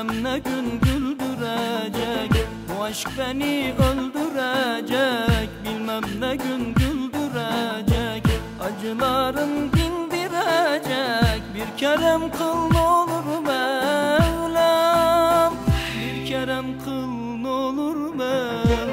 Alemle gün güldürecek, bu aşk beni öldürecek. Bilmem ne gün güldürecek, acılarım dindirecek. Bir kerem kıl olur Mevlam, bir kerem kıl olur Mevlam.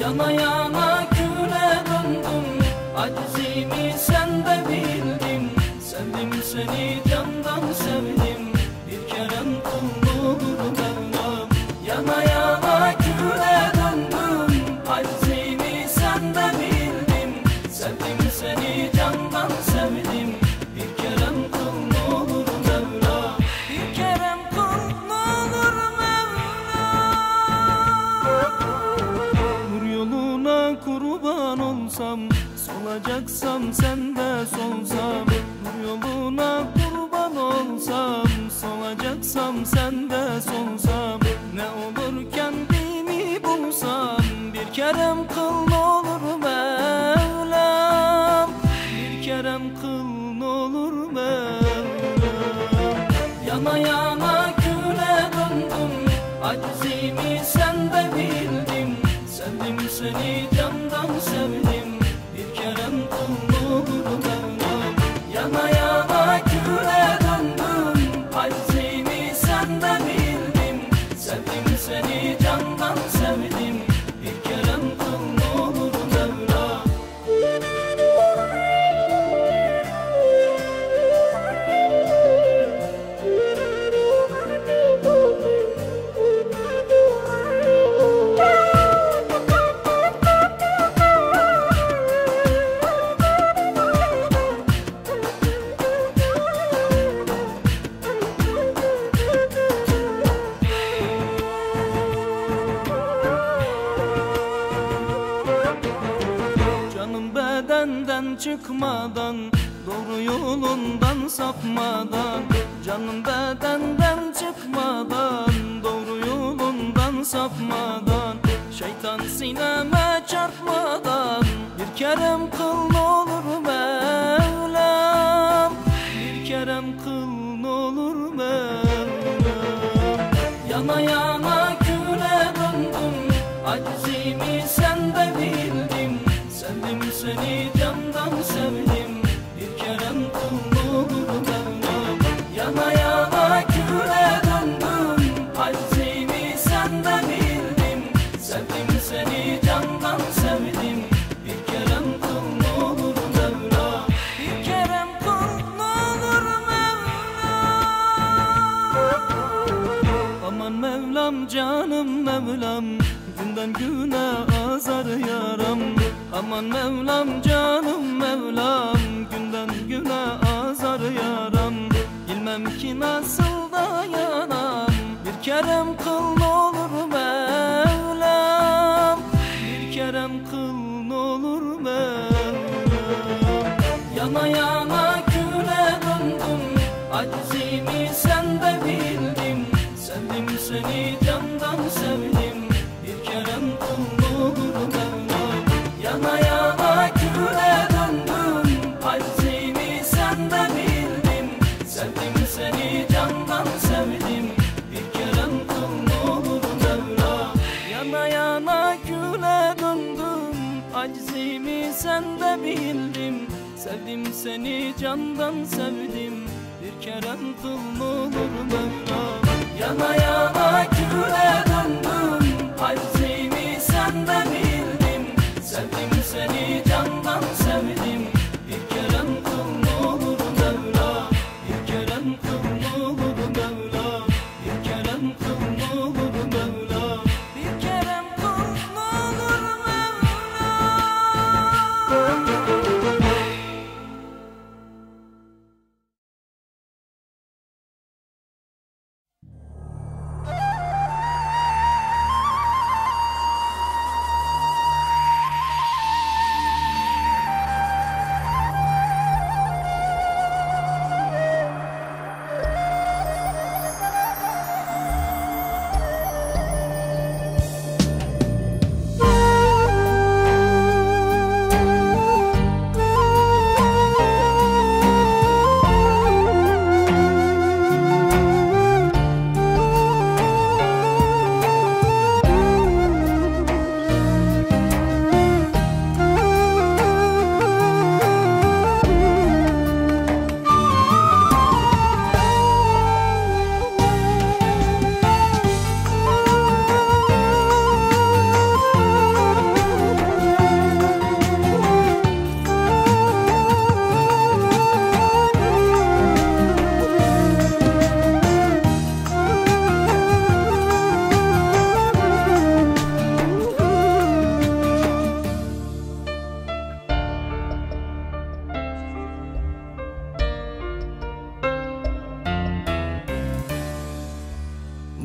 Yana yana küle döndüm, acizimi sen de bildin. Sevdim seni candan sevdim, bir kerem kul olur Mevlam. Yana yana küle döndüm, acizimi sen de bildim. Sevdim seni candan sevdim, bir kerem kul olur Mevlam. Bir kerem kul olur Mevlam. Nur yoluna kurban olsam, solacaksam sen de solsam. Nur yoluna kurban olsam, solacaksam sen de solsam. Ne olur kendimi bulsam, bir kerem kıl olur Mevlam, bir kerem kıl olur Mevlam. Yana yana küle döndüm, acizimi sen de bildim. Sevdim seni candan sevdim, bir kerem kul olur Mevlam. Yana yana küle döndüm, acizimi sen de bildim. Sevdim seni candan sevdim, bir kerem kul olur Mevlam. Çıkmadan, doğru yolundan sapmadan. Canım bedenden çıkmadan, doğru yolundan sapmadan. Şeytan sineme çarpmadan, bir kerem kıl olur Mevlam, bir kerem kıl olur Mevlam. Yana yana küle döndüm, acizimi sen de bildim. Sevdim seni candan sevdim, bir kerem kul olur Mevlam. Yana yana küle döndüm, acizimi sen de bildim. Sevdim seni candan sevdim, bir kerem kul olur Mevlam. Bir kerem kul olur Mevlam. Aman Mevlam, canım Mevlam, günden güne azar yaram. Aman Mevlam, canım Mevlam, günden güne azar yaram. Bilmem ki nasıl dayanam, bir kerem kıl olur Mevlam, bir kerem kıl olur Mevlam. Yana yana küle döndüm, acizimi sen de bildim. Sevdim seni candan sevdim, bir kerem kul olur Mevlam. Yana yana küle döndüm, acizimi sen de bildim. Sevdim seni candan sevdim, bir kerem kul olur Mevlam. Yana yana küle döndüm, acizimi sen de bildim. Sevdim seni candan sevdim, bir kerem kul olur Mevlam. Yana yana küle döndüm, acizimi sen de bildim. Sevdim seni candan sevdim, bir kerem kul olur Mevla. Bir kerem kul olur Mevla, bir kerem kul olur Mevla. Bir kerem kul olur Mevla.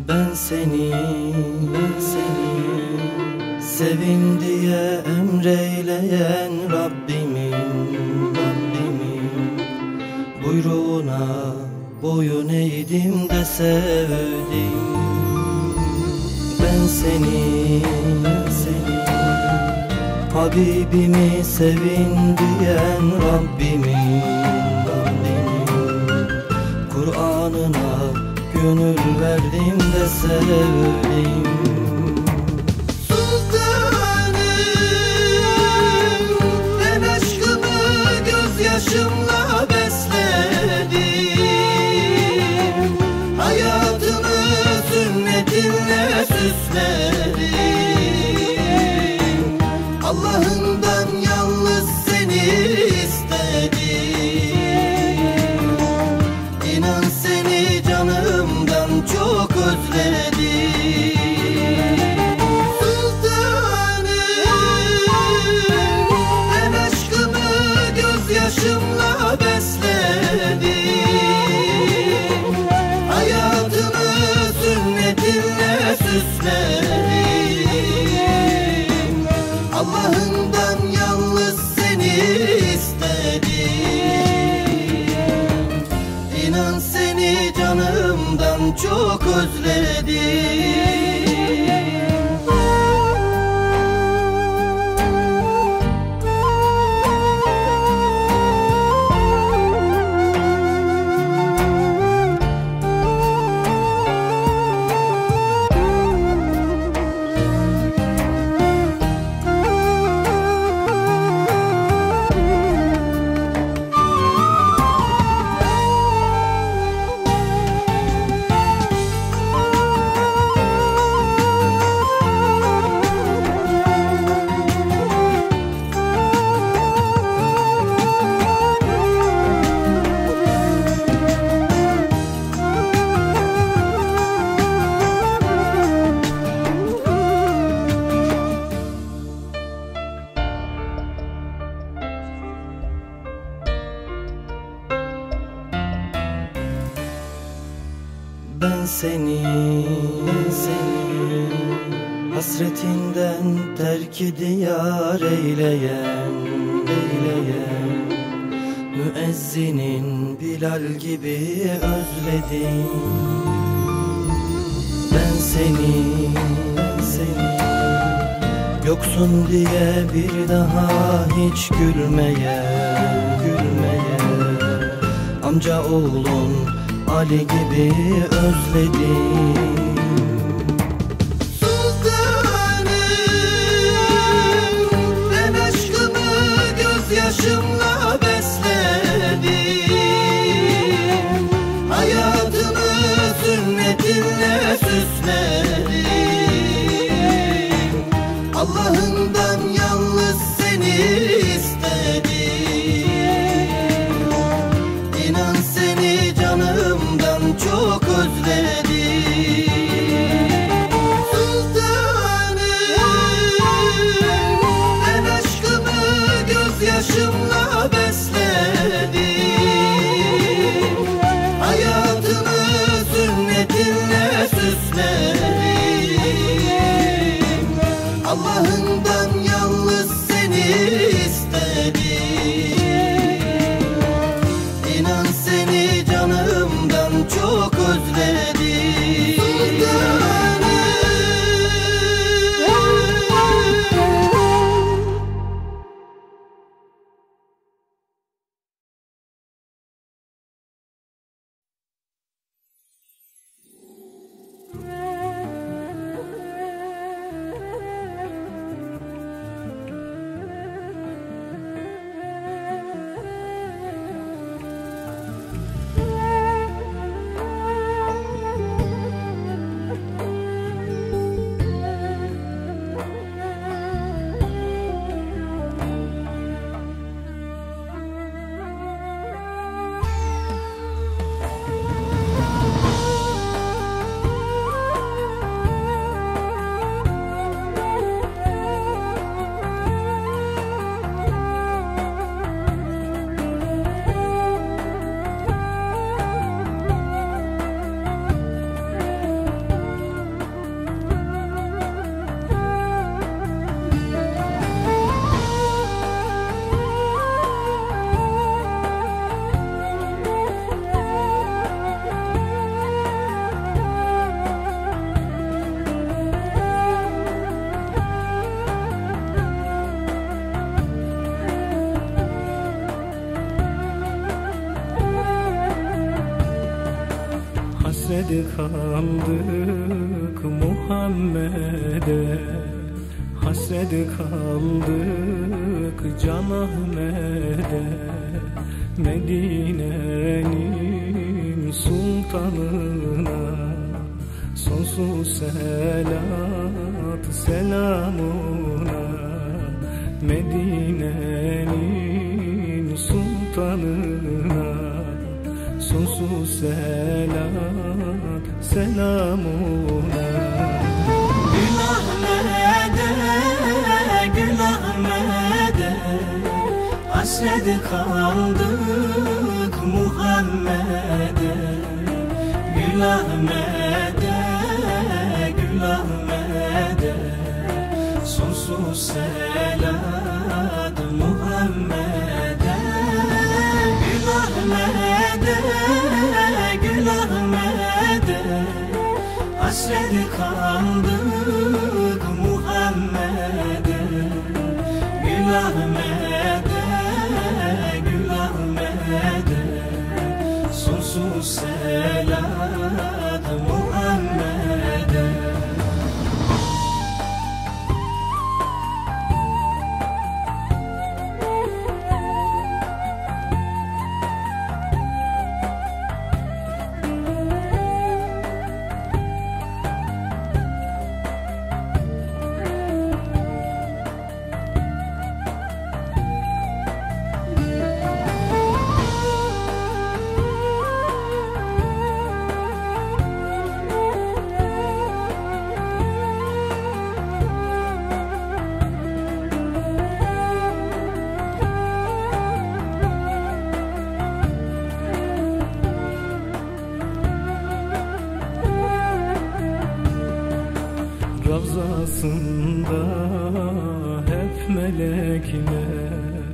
Ben seni, ben seni sevin diye emreyleyen Rabbimin buyruğuna boyun eğdim de sevdim. Ben seni, ben seni Habibimi sevin diyen Rabbimin Kur'an'ına gönül verdim de sevdim. Yaşımla besledim, hayatımı sünnetinle süsledim. Allah'ından yalnız seni istedim. İnan seni canımdan çok özledim. Yaşımla besledim, hayatımı sünnetinle süsledim. Allah'ından yalnız seni istedim. İnan seni canımdan çok özledim. Ben seni, ben seni hasretinden terk-i diyar eyleyen müezzinin Bilal gibi özledim. Ben seni, ben seni yoksun diye bir daha hiç gülmeye amca oğlun Ali gibi özledim. Sultanım, ben aşkımı gözyaşımla besledim, hayatımı sünnetinle süsledim. Allah'ından yalnız seni istedim. İnan seni canım çok özledim. Sultanım, ben aşkımı gözyaşımla besledim, hayatımı sünnetinle süsledim. Allah'ından yalnız seni istedim. İnan seni canım çok özledim. Hasret kaldık Can Ahmet'e Medine'nin sultanına Sonsuz selat selamına Medine'nin sultanına Sonsuz selat selamına Hasret kaldık Muhammed'e Gül Ahmet'e, Gül Ahmet'e Sonsuz selat Muhammed'e Gül Ahmet'e, Gül Ahmet'e Hasret kaldık Muhammed'e Gül Ahmet'e سلام محمد Ravzasında hep melekler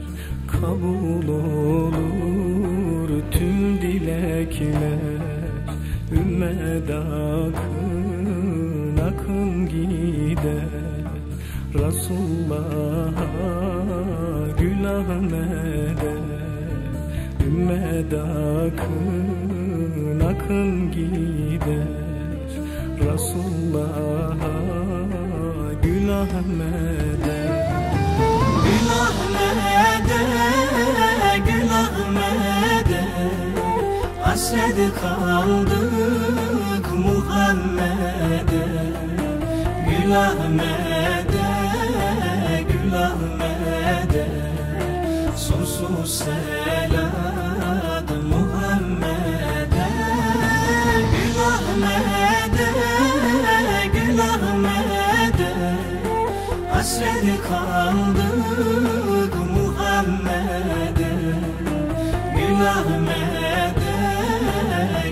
Kabul olur tüm dilekler Ümmet akın akın gider Resulullah'a Gül Ahmet'e Ümmet akın akın gider Resulullah'a Gül Ahmet'e Gül Ahmet'e, Gül Ahmet'e Hasret kaldık Muhammed'e Gül Ahmet'e, Gül Ahmet'e Sonsuz selam Muhammed'e Gül Ahmet'e Hasret kaldık Muhammed'e Gül Ahmet'e,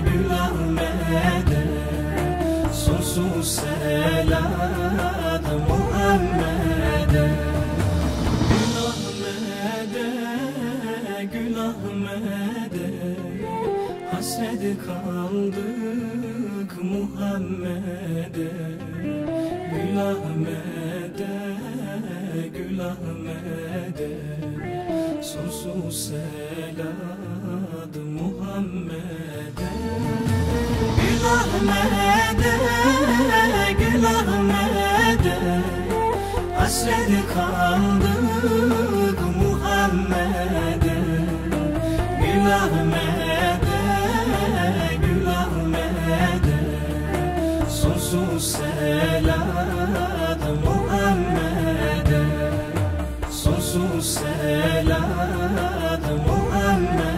Gül Ahmet'e Sonsuz selat Muhammed'e Gül Ahmet'e, Gül Ahmet'e Hasret kaldık Muhammed'e Gül Ahmet'e Gül Ahmet'e Sonsuz selat Muhammed'e Gül Ahmet'e, Gül Ahmet'e Hasret kaldık Muhammed'e Gül Ahmet'e, Gül Ahmet'e Sonsuz selat Muhammed'e Sonsuz selat Muhammed'e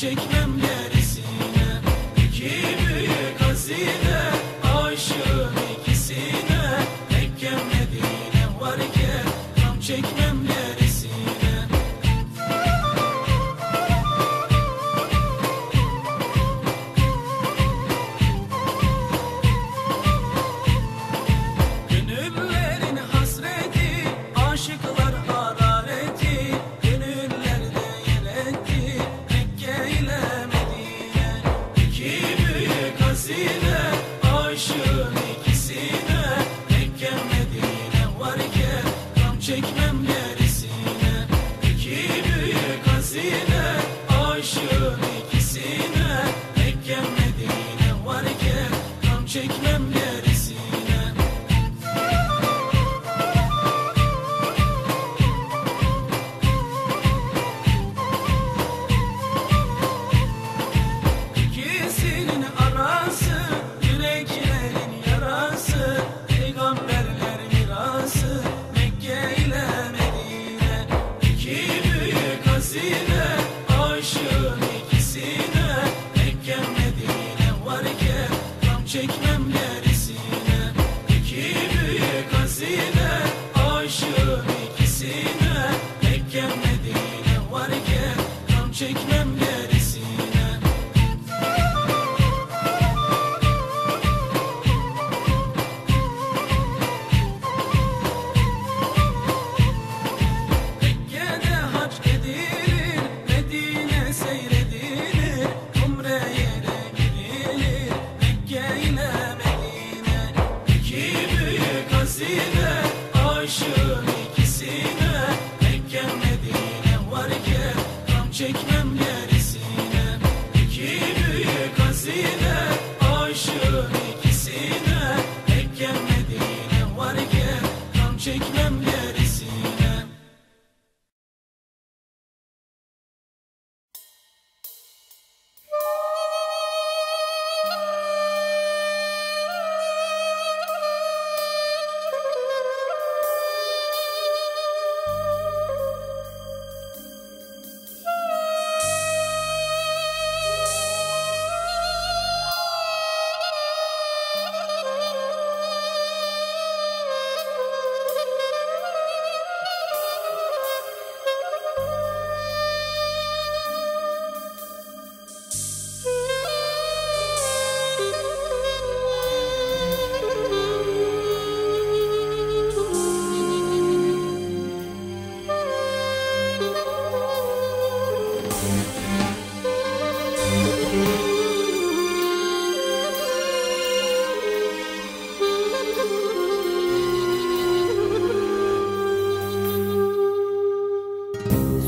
Çekmem derisine iki büyük hazine, aşığım ikisine, Mekke Medine var iken tam çekmem derisine. Gönüllerin hasreti, aşıklar harareti, aşığım ikisine, Mekke Medine var iken tam çekmem gerisine. İki büyük hazine, aşığım ikisine, Mekke Medine var iken tam çekmem gerisine. Aşığım ikisine, Mekke Medine var iken tam çekmem derisine. İki büyük hazine, aşığım ikisine, Mekke Medine var iken tam çekmem derisine. Aşığım ikisine, Mekke Medine var iken tam çekmem gerisine. İki büyük hazine, aşığım ikisine, Mekke Medine var iken tam çekmem gerisine.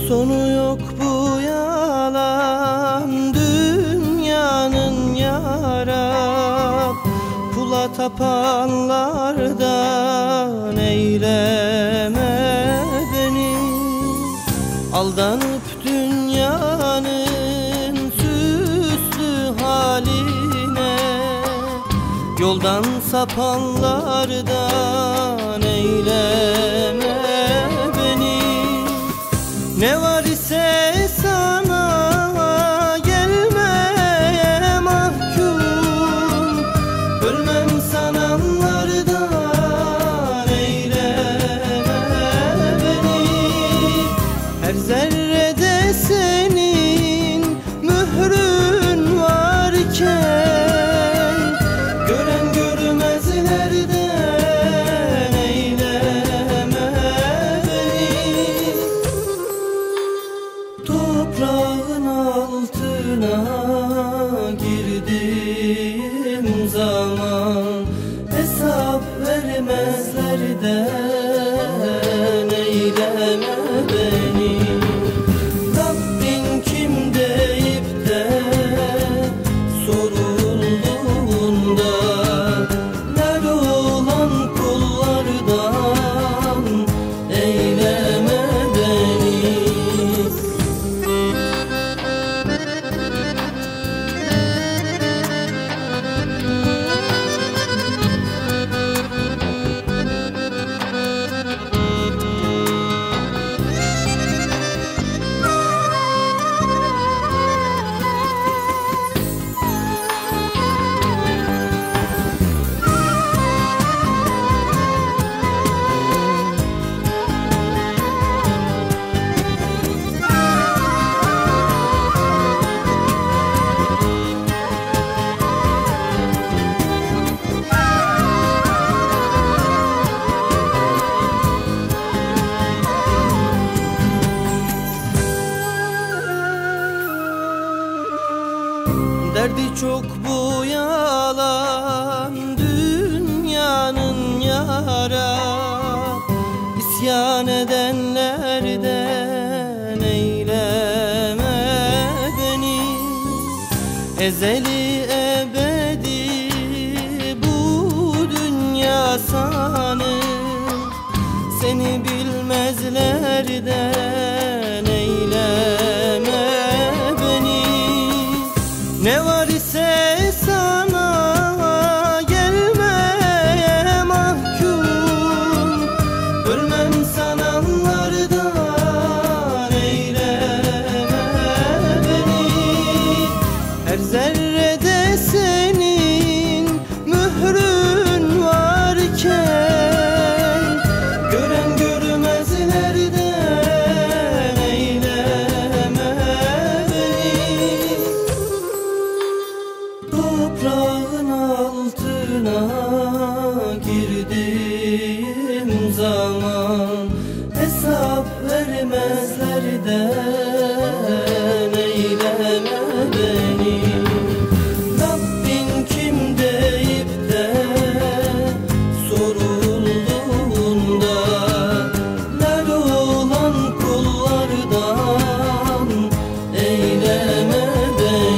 Sonu yok bu yalan dünyanın yaram, pula tapanlardan eyleme beni. Aldanıp dünyanın süslü haline, yoldan sapanlardan eyleme. Ne var ise sana gelmeye mahkum, ölmem sananlardan eyleme beni. Her zerrede senin mührün varken, gören görmezlerden. çok bu yalan, dünyanın yara isyan edenlerden eylemedeni. Ezeli ebedi bu dünya sanır, seni bilmezlerden eyleme beni. Ne var ise sana gelmeye mahkum, ölmem sananlardan eyleme beni. Her zerrede senin mührün varken, toprağın altına girdiğim zaman hesap vermezlerden eyleme beni. Rabbin kim deyip de sorulduğunda, lal olan kullardan eyleme beni.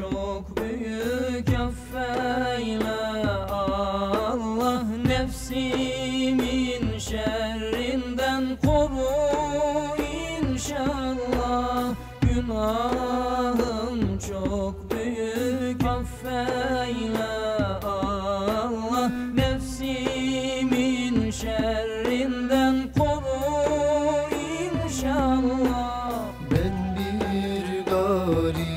Çok büyük, affeyle Allah, nefsimin şerrinden koru inşallah. Günahım çok büyük, affeyle Allah, nefsimin şerrinden koru inşallah. Ben bir garip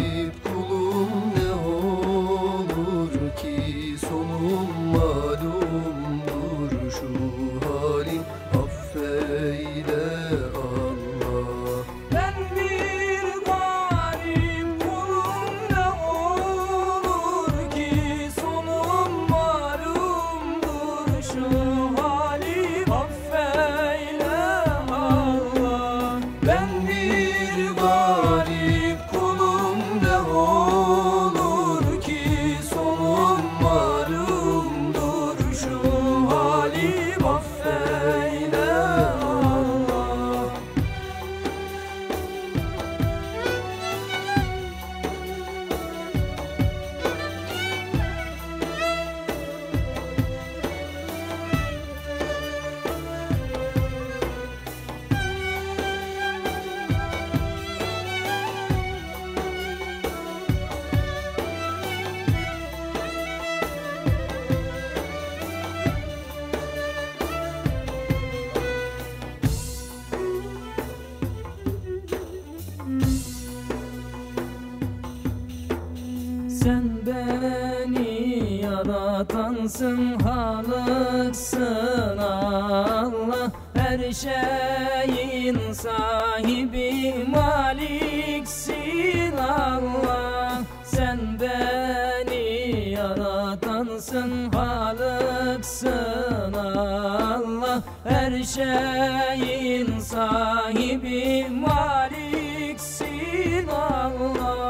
Sen beni yaratansın, halıksın Allah. Her şeyin sahibi maliksin Allah. Sen beni yaratansın, halıksın Allah. Her şeyin sahibi maliksin Allah.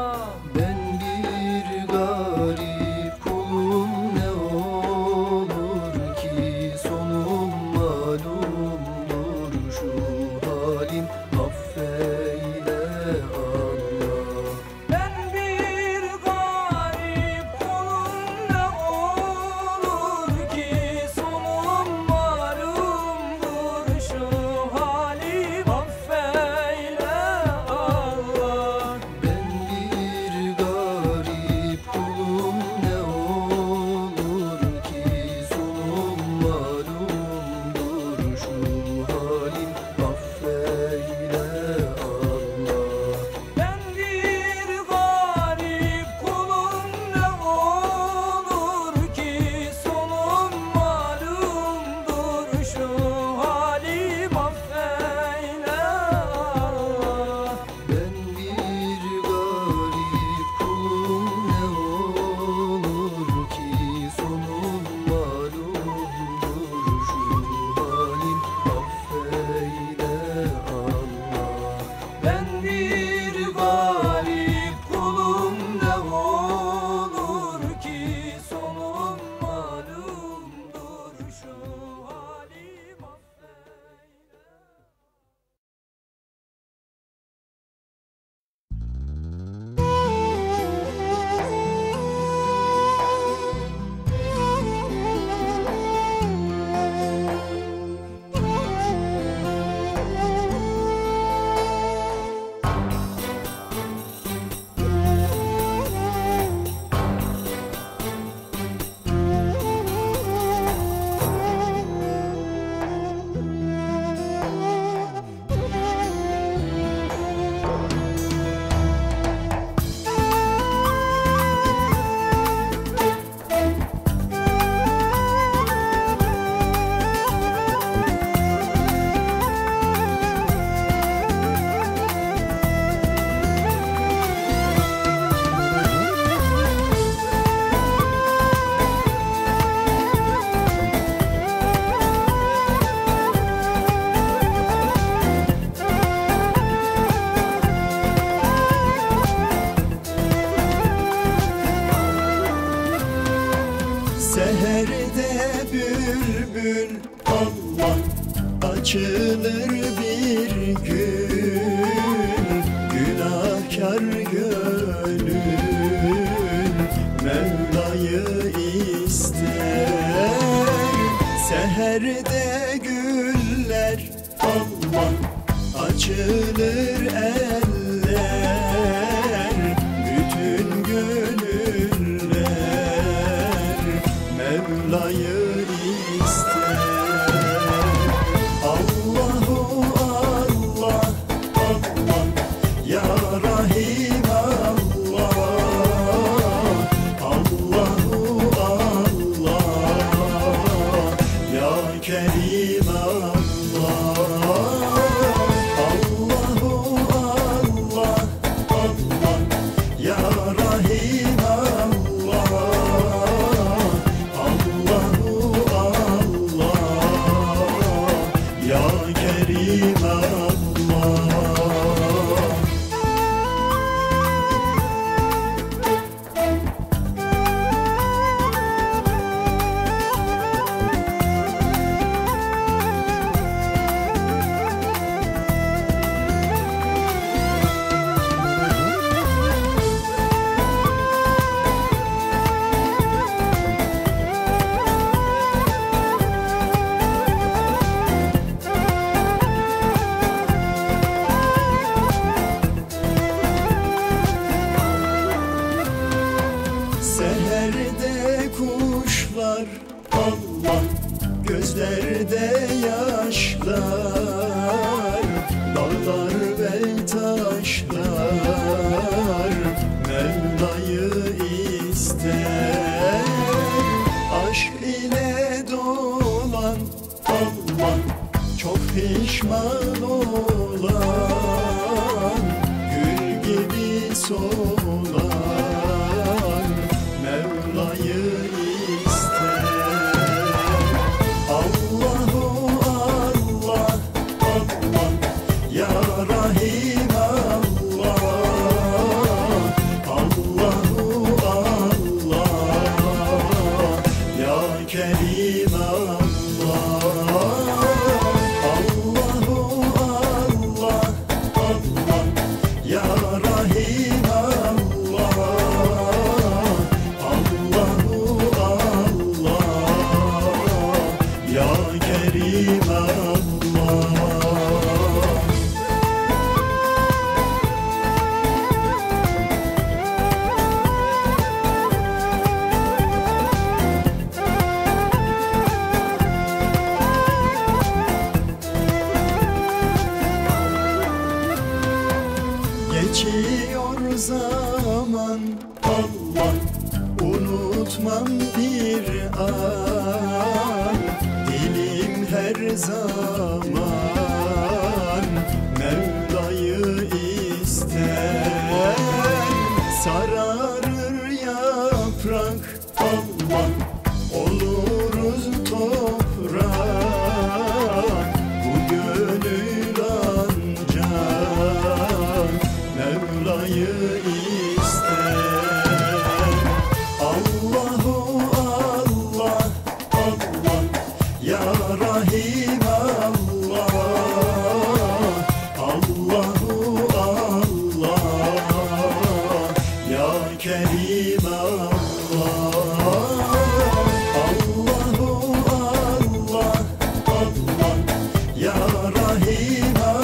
Açılır bir gün günahkar gönül Mevla'yı ister. Seherde güller Allah açılır eller bütün gönüller Mevla'yı Mevla'yı pişman olan, gül gibi solan Mevla'yı ister. Allahu Allah, Allah ya Rahim Allah. Allahu Allah ya Kerim Allah. Geçiyor zaman Allah, unutmam bir an. Dilim her zaman Mevla'yı ister. Sararır yaprak Allah, oluruz toprak. Bu gönül ancak Mevla'yı ister. Allahu Allah, Allah ya Rahim Allah. Allahu Allah ya Kerim Allah. Allahu Allah, Allah ya Rahim Allah.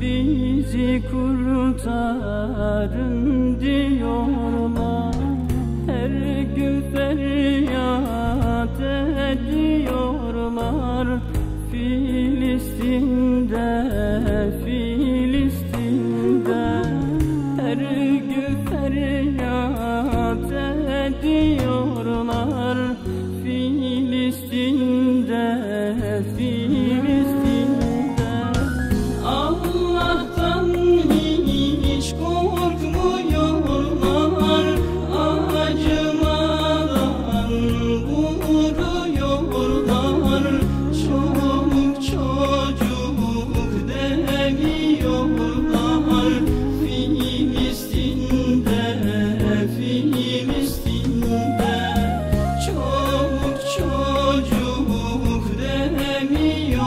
Bizi kurtarın diyorlar, her gün feryat ediyorlar. Filistin'de, Filistin'de her gün feryat ediyorlar. Filistin'de, Filistin'de Filistin'de çoluk çocuk demiyor.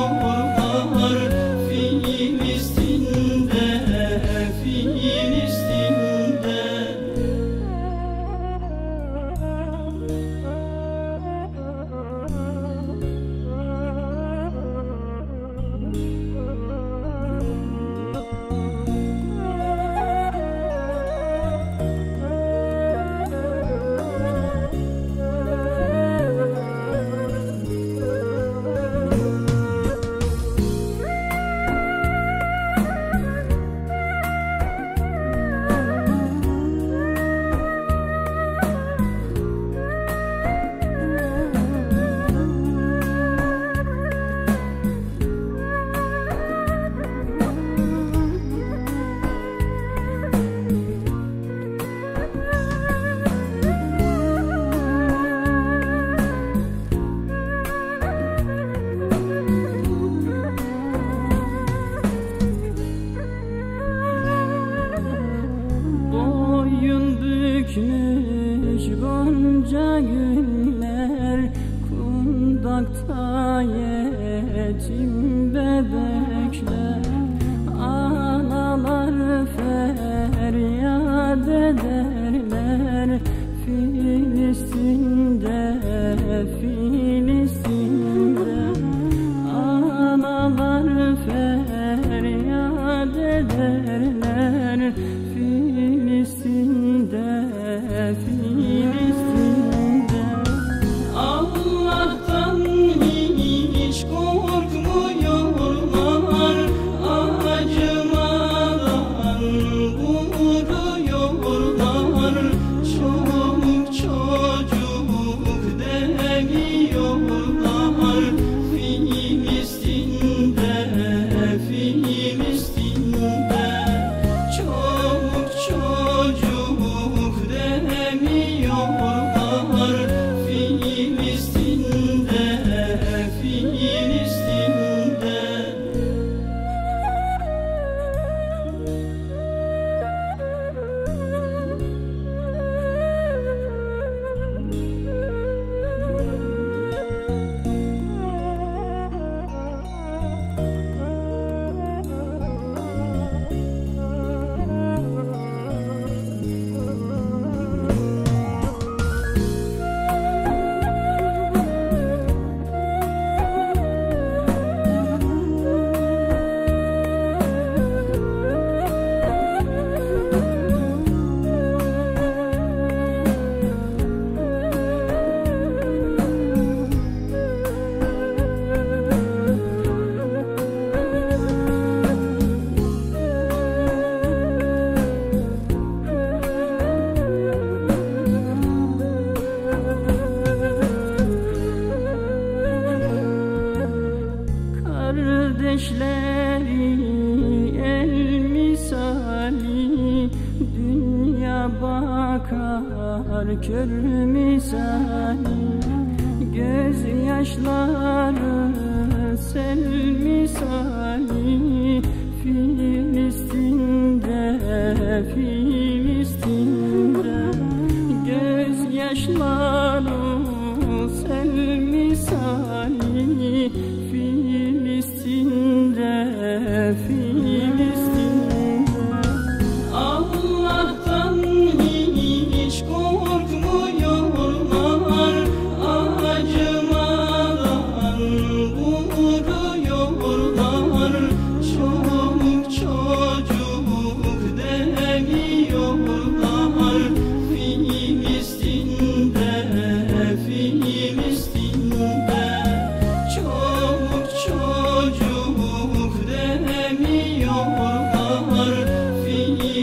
بدش لاري المثالي دنيا bakar kör misali göz yaşları sel misali Filistin'de Filistin'de göz yaşları sel misali Filistin'de Filistin'de Allah'tan hiç korkmuyorlar acımadan vuruyorlar çoluk çocuk demiyorlar Filistin'de Filistin'de çoluk çocuk demiyorlar Filistin'de Filistin'de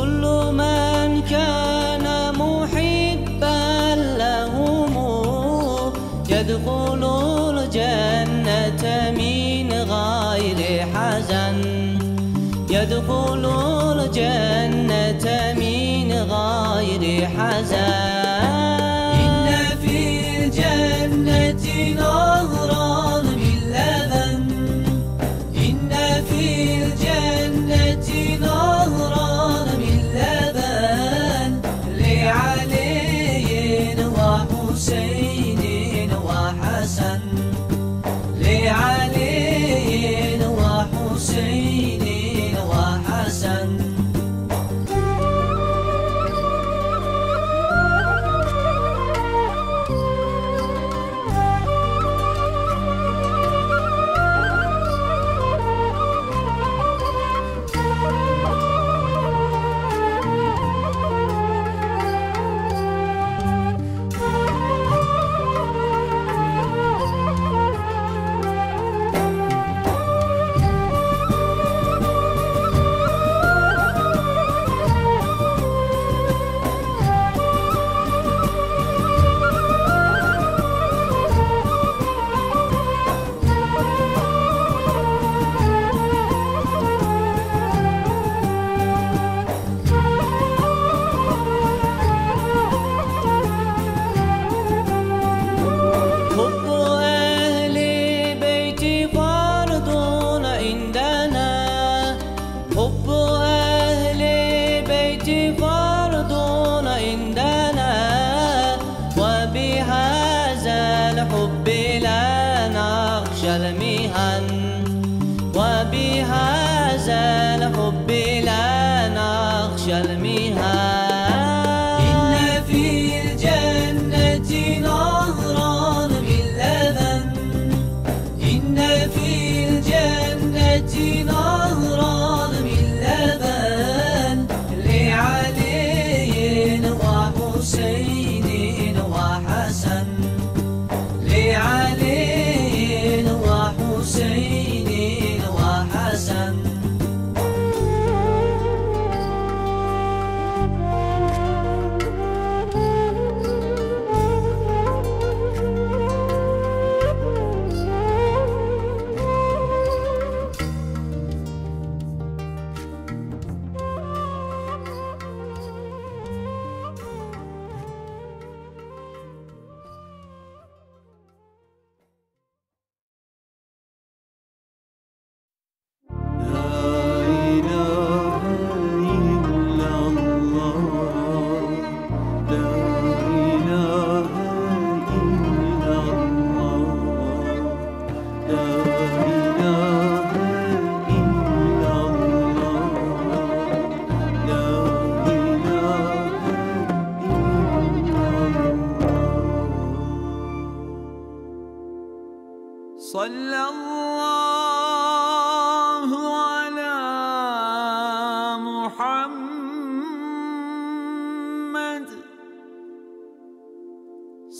كل من كان محبا لهم يدخل الجنة من غير حزن، يدخل الجنة من غير حزن. وبهذا الحب لا نخشى المهان.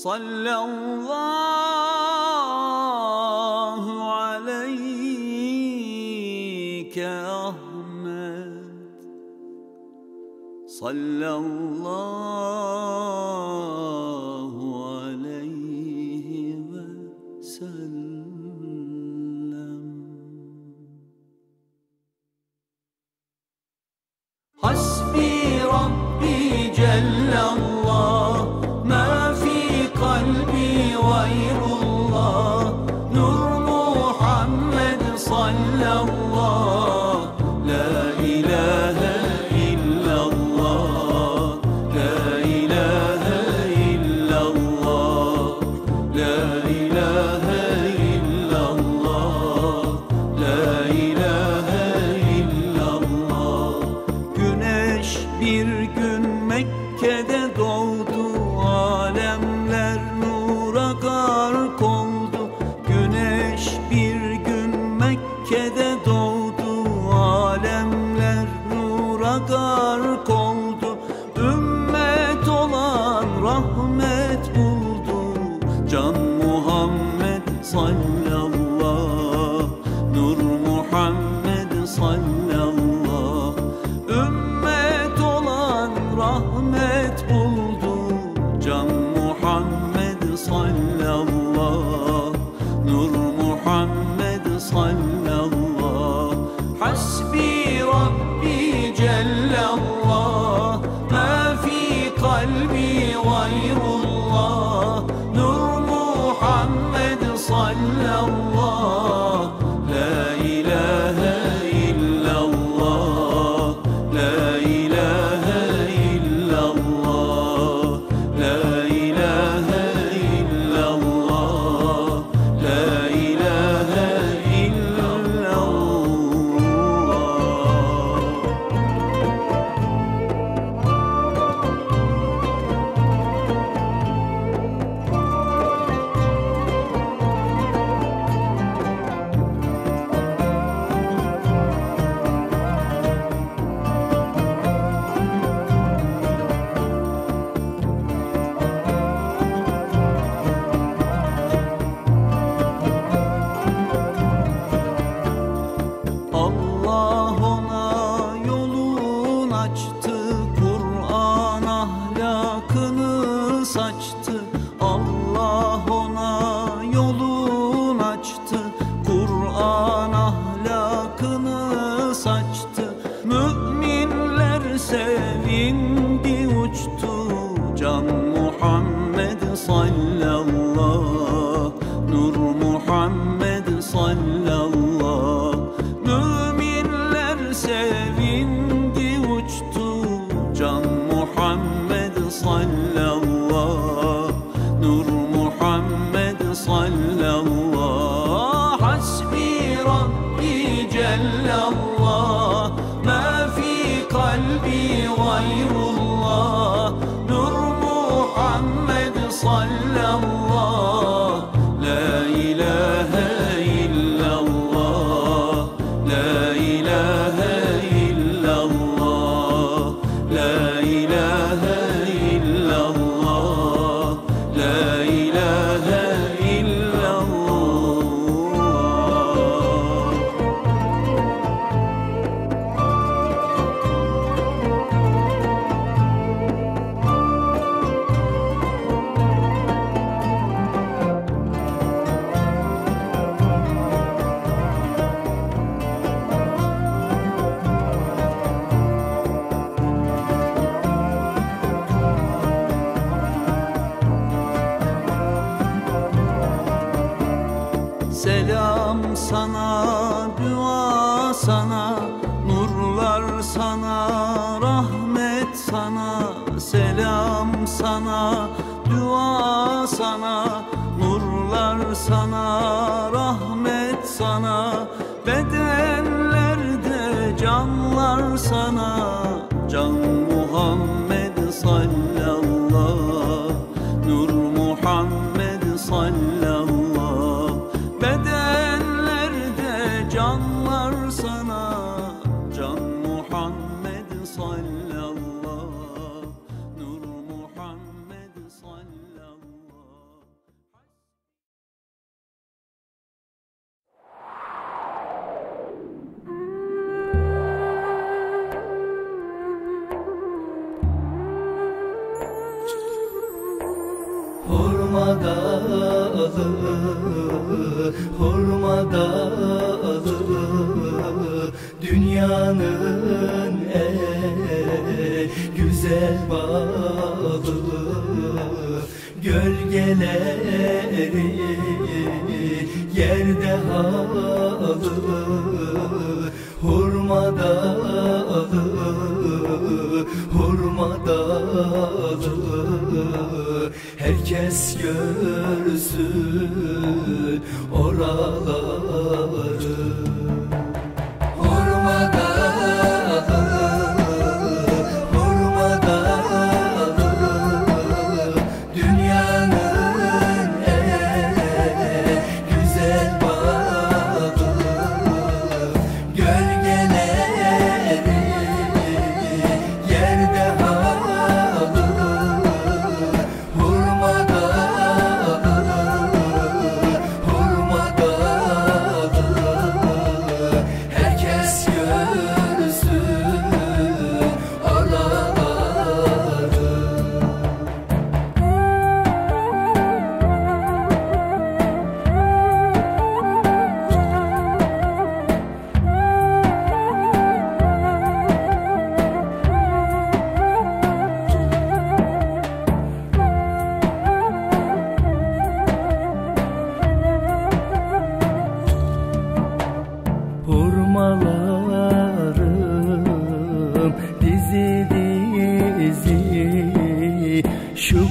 صلى الله عليك أحمد، صلى الله عليه وسلم. حسبي ربي جل الله، ما في قلبي غير الله، نور محمد صلى الله. لا إله إلا الله، لا إله إلا الله، لا إله إلا الله، لا إله إلا الله. Güneş bir gün Mekke'de doğdu, alemler nura gark oldu. Güneş bir gün Mekke'de doğdu, alemler nura gark oldu. Ümmet olan rahmet buldu, Can Muhammed sallallahu, Nur Muhammed sallallahu. Ümmet rahmet buldu Can Muhammed sallallah Nur Muhammed sallallah Hasbi Rabbi cellallah Ma fi kalbi gayrullah Nur Muhammed sallallah La ilahe saçtı Allah ona yolun açtı Kur'an ahlakını saçtı Müminler sevindi uçtu Can Muhammed sallallah Nur Muhammed sallallah Müminler sevindi uçtu Can Muhammed sallallah نور محمد صلى الله حسبي ربي جل الله ما في قلبي غير الله نور محمد صلى الله لا إله إلا الله لا إله إلا الله لا إله إلا الله لا إله إلا الله Selam sana, dua sana, nurlar sana, rahmet sana. Selam sana, dua sana, nurlar sana, rahmet sana. Bedenlerde canlar sana, Can Muhammed sallallah, Nur Muhammed sallallah. Canlar sana, Can Muhammed sallallahu, Nur Muhammed sallallahu. Hurmada adı, hurmada adı Dünyanın güzel bağı Gölgeleri yerde halı Hurmada adı, hurmada adı Herkes görsün oraları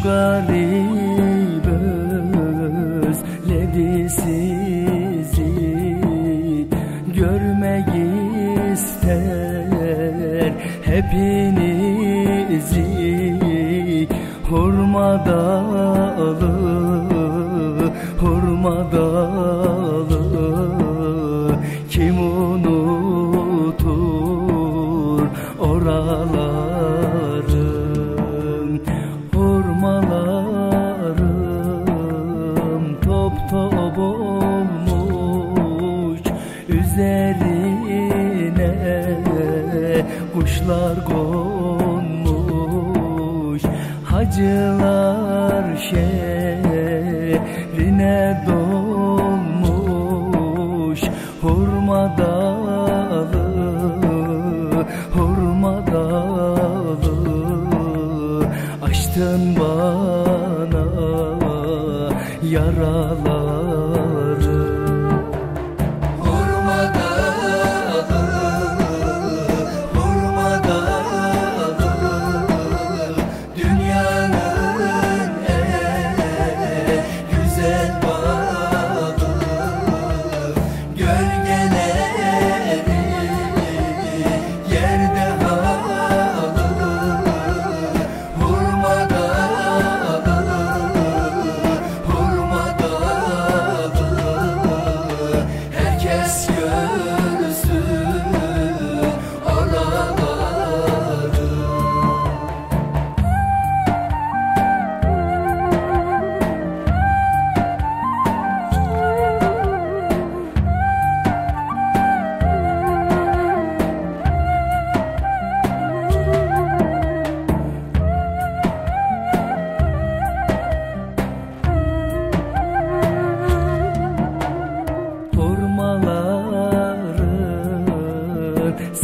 garibe özledi sizi, görmek ister hepinizi. Hurma dalı, hurma dalı, kim unutur oraların? Hurmalarım top top olmuş, üzerine kuşlar konmuş. Hacılar şehrine dolmuş. Hurma dalı, hurma dalı, açtın bana yaraları.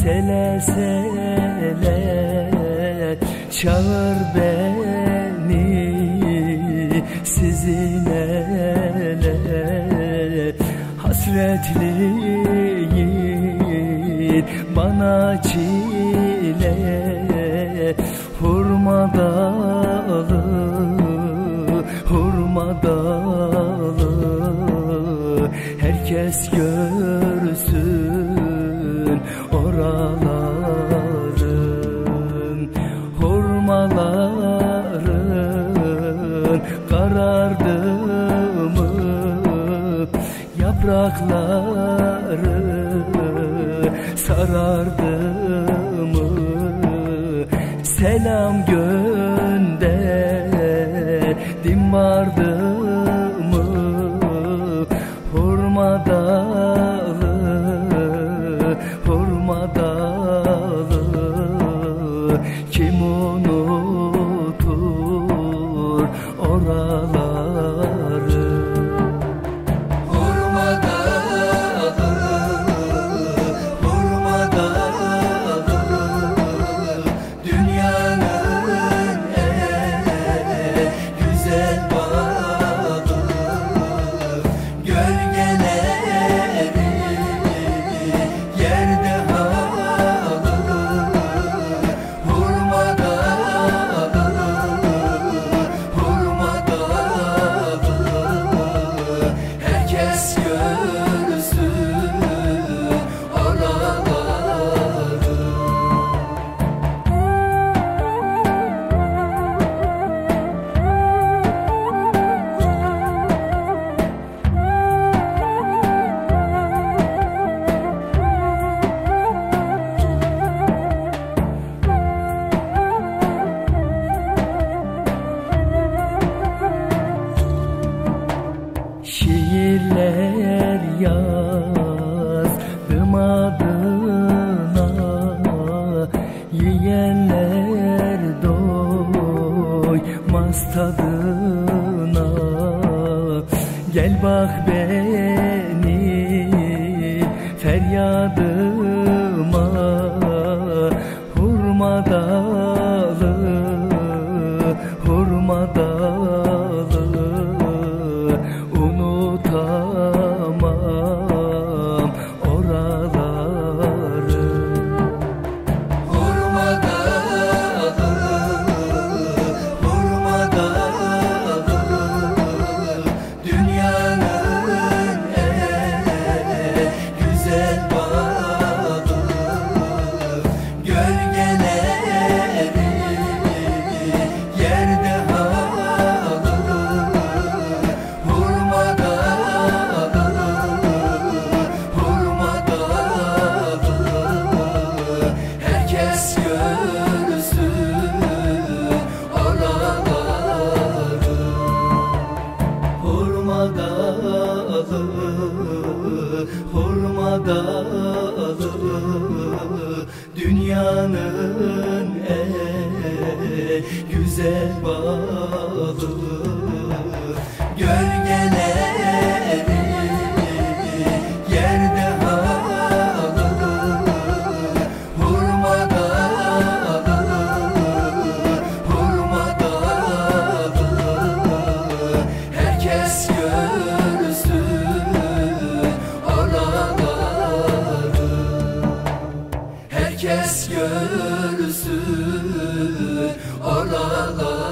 Sele sele çağır beni sizin ele, hasretliyim bana çile. Hurma dalı, hurma dalı, herkes görsün oraların. Hurmaların karardı mı yaprakları, sarardı mı? Selam gönderdim vardı mı? Hurma dalı, hurma dalı, kim unutur oraları? Hurma dalı, hurma dalı, dünyanın en güzel balı, gölgeleri yazdım adına, yiyenler doymaz tadına. Gel bak beni feryadıma. Hurma dalı, hurma dalı, unutamam oraları. Hurma dalı, hurma dalı. güzel güzel bağlı gölgeleri yerde halı hurmadalı herkes görsün araları herkes görsün araları.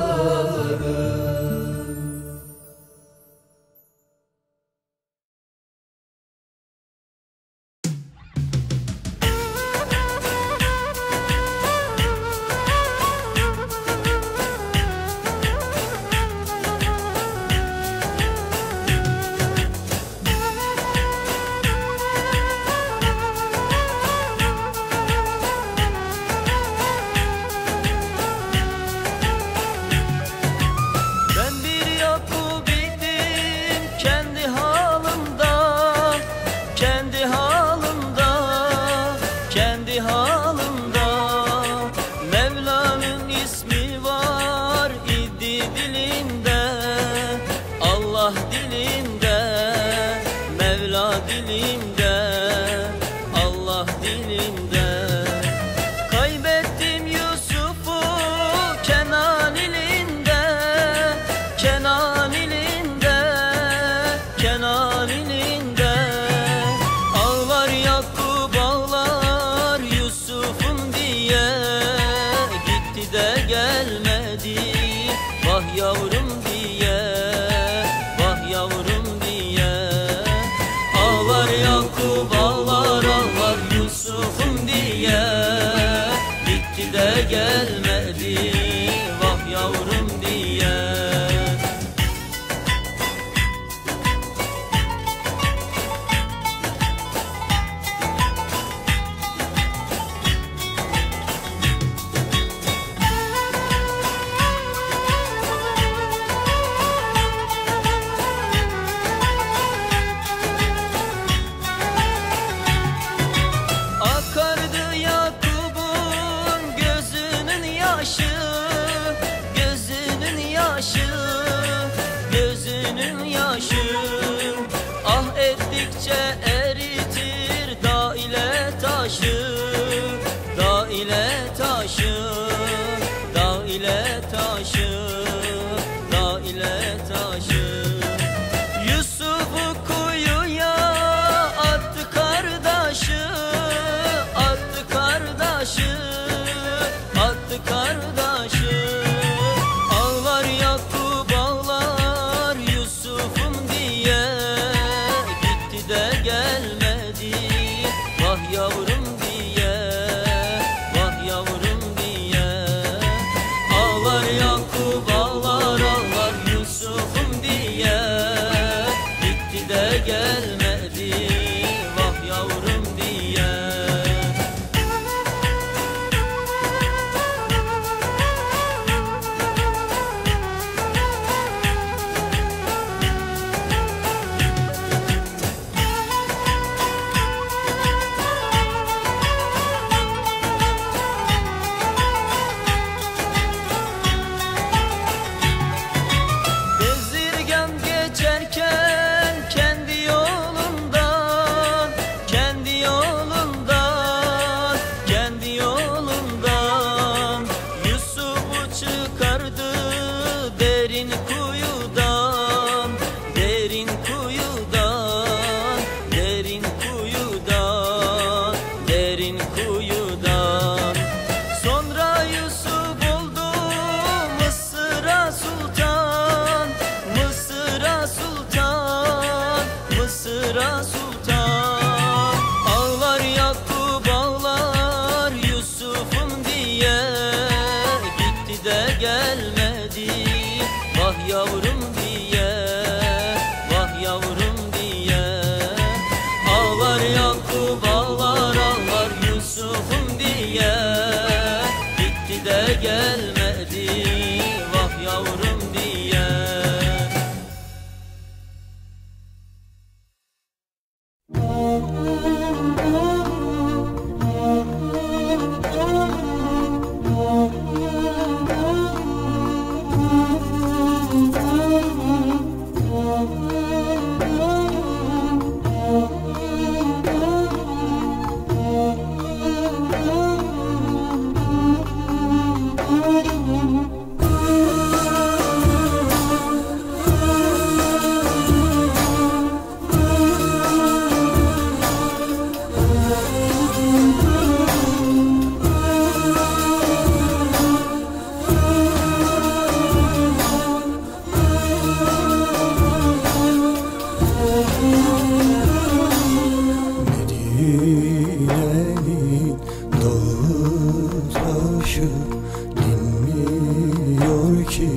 ki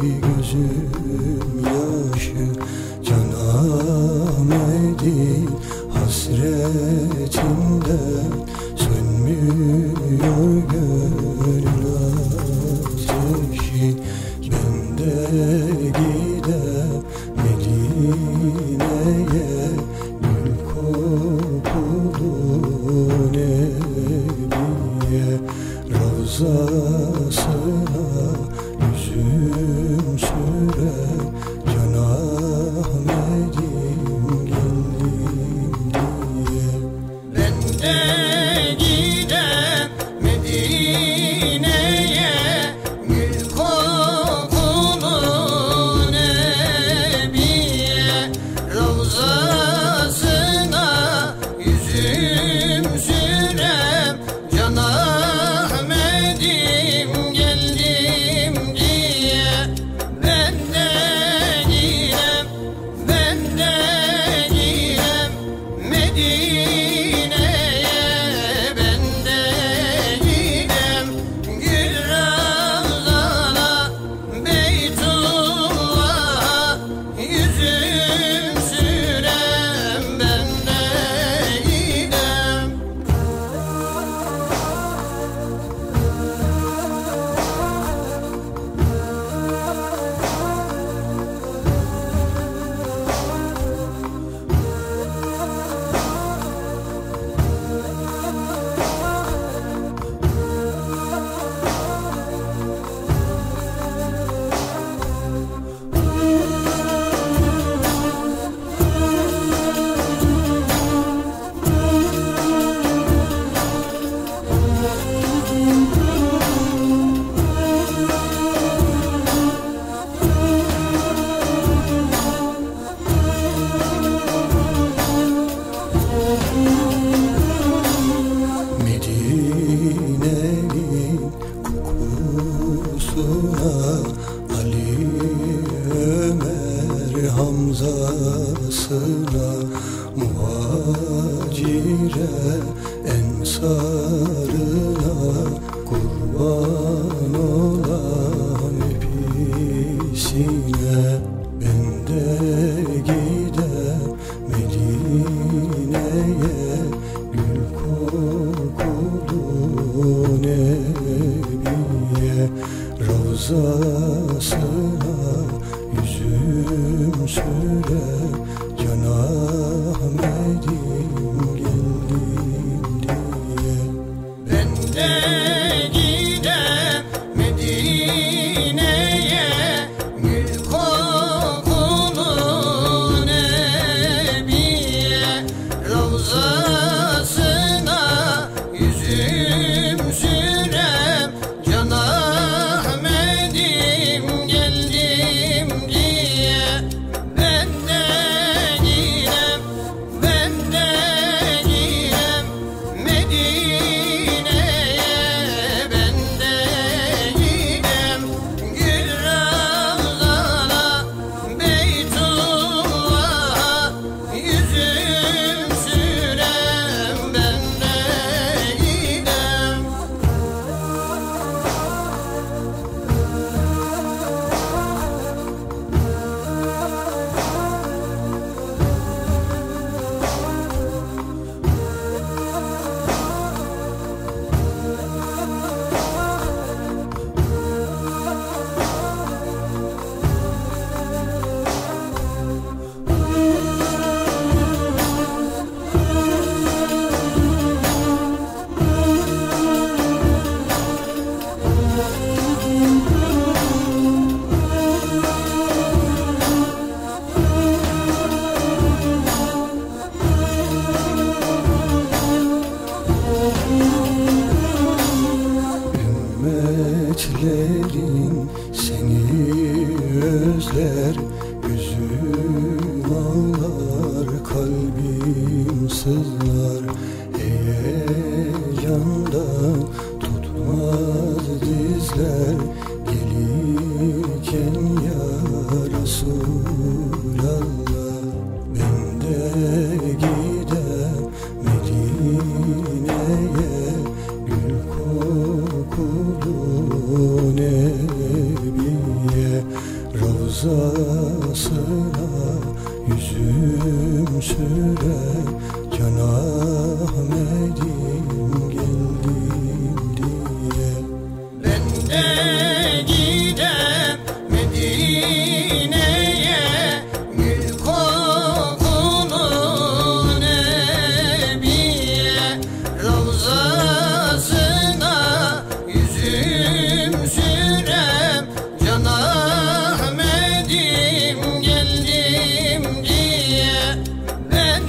gözüm yaşı canamedin hasretinden sönmüyor gönül ateşi bende gider Medine'ye gül kokulu Nebiye Ravzasına yüzüm sürer Can Ahmet'im geldim diye Ben de gider Medine'ye Gül kokulu Nebiye Ravzasına yüzüm sürer Can Ahmet'im geldim diye Ben de girem Medine'ye Ben de girem Gül Ravzana Beytullah'a Yüzüm sürem Ben de girem Ali Ömer Hamza'sına Muhacir'e Ensar'ına Kurban olan hepsine Ben de gider Medine'ye Gül kokulu Nebiye Ravzasına yüzüm sürer Can Ahmet'im geldim diye Ben de gider Medine'ye Gül kokulu Nebiye Ravzasına yüzüm sürer Can Ahmet'im geldim diye Ben de girem Medine'ye Ben de girem Gül Ravzana Beytullah'a Yüzüm sürem Ben de girem Ümmetlerin seni özler Gözüm ağlar, kalbim sızlar Heyecandan tutmaz dizler Gelirken ya Resulallah Ben de gider Medine'ye Gül kokulu Nebiye rızasına yüzüm sürer Can Ahmet'im geldim diye. Ben de gidem Medine'ye gül kokulu Nebi'ye Ravzasına yüzüm sürem Can Ahmet'im geldim diye. Ben de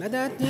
بدأت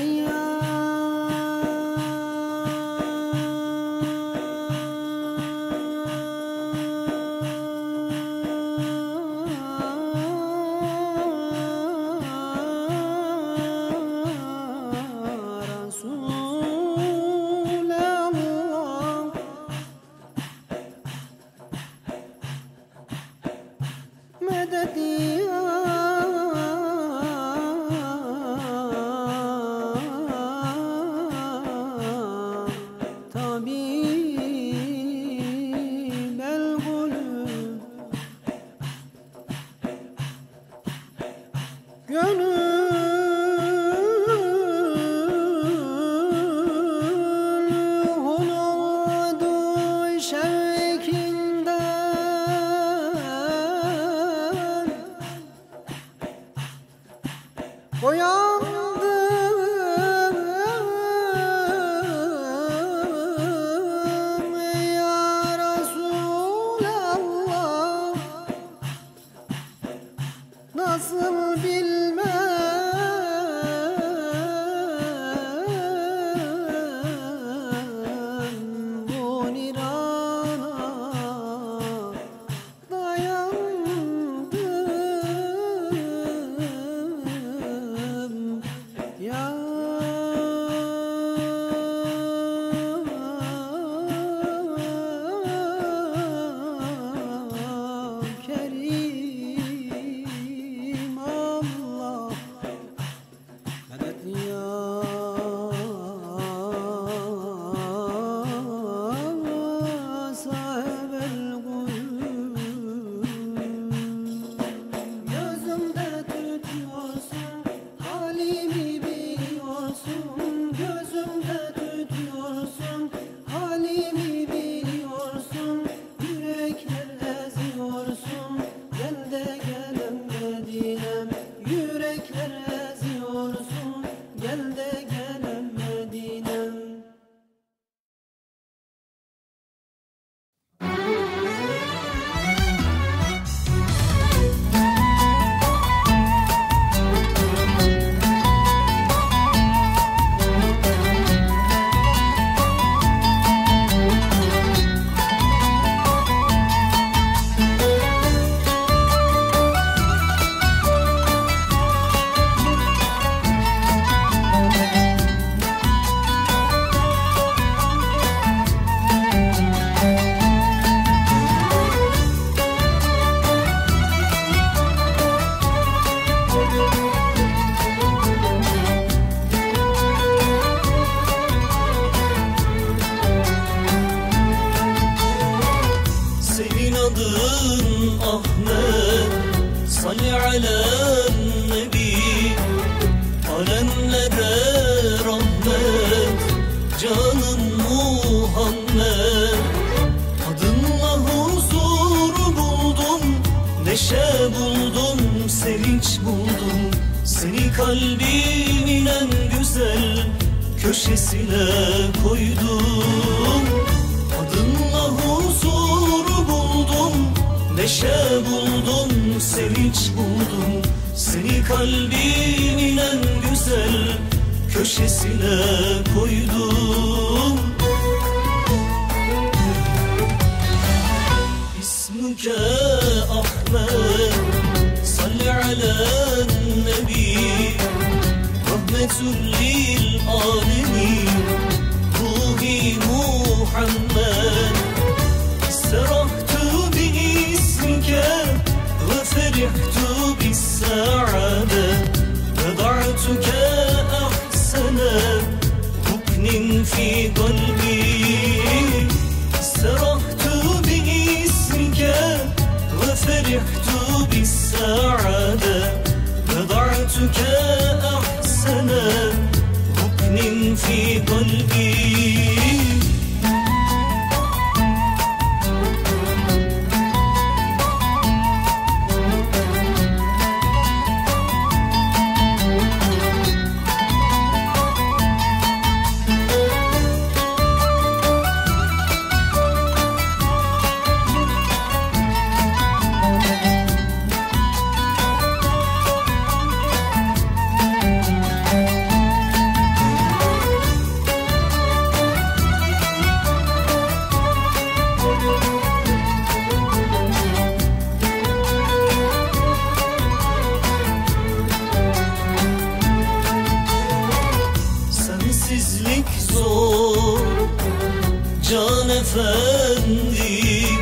efendim,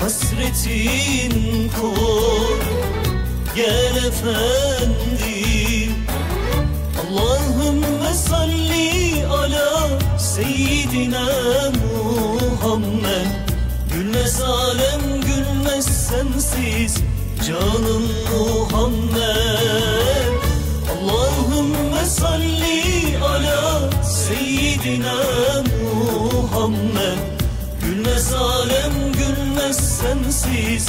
hasretin kor. Gel efendim, Allahümme salli ala seyyidina Muhammed. Gülmez alem, gülmez sensiz canım Muhammed. Allahümme salli ala seyyidina Muhammed. Gülmez alem, gülmez sensiz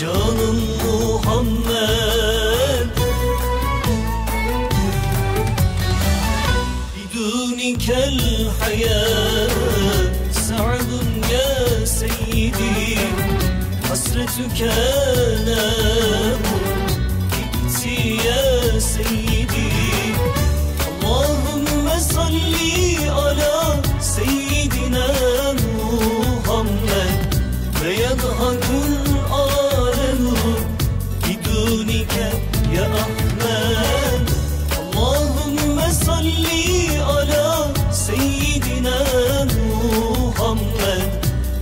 canım Muhammed. Bidunikel hayat sa'dun ya seyyidi, hasretüke lemut gitti ya seyyidi. Allahümme salli ala seyyidina Muhammed ve yadhakul يا أحمد. اللهم صل على سيدنا محمد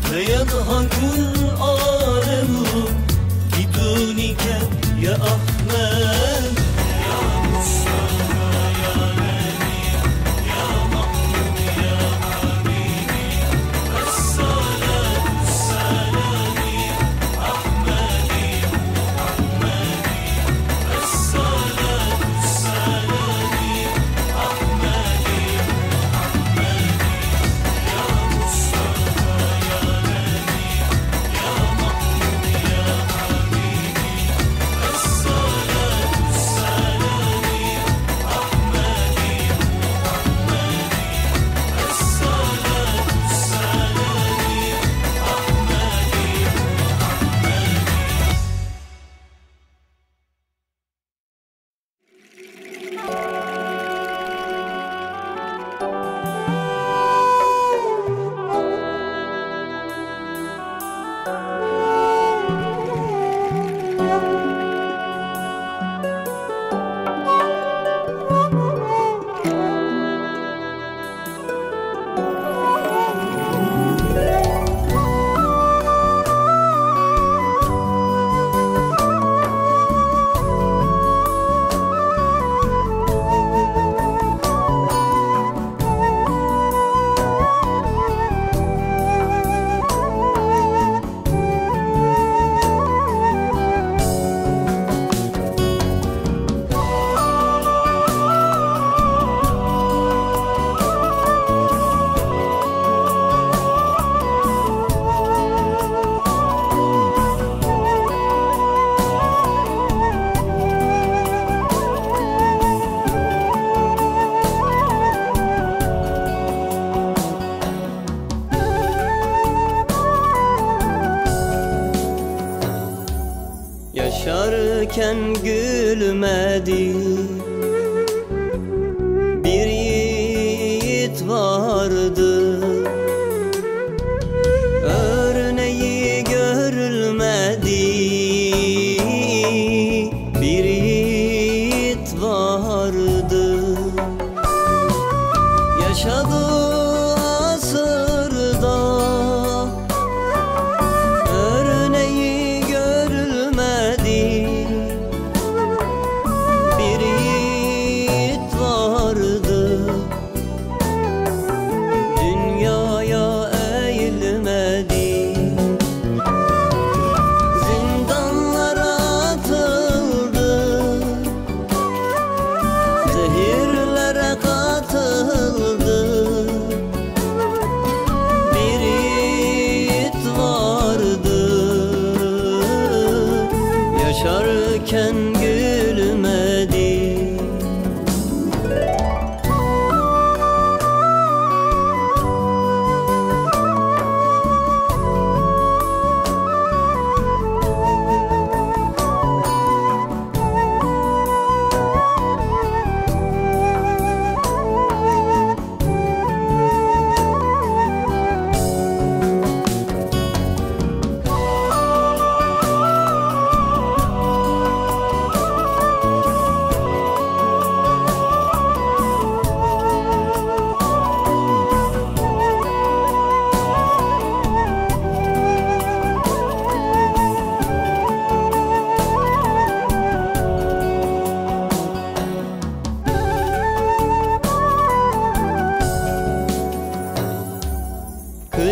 فيضحك العالم بدونك يا أحمد. يا مصطفى يا نبي يا محمود يا حبيبي، الصلاة والسلام أحمدي Yaşarken gülmedi bir yiğit vardı, örneği görülmedi bir yiğit vardı. Yaşadı zehirlere katıldı.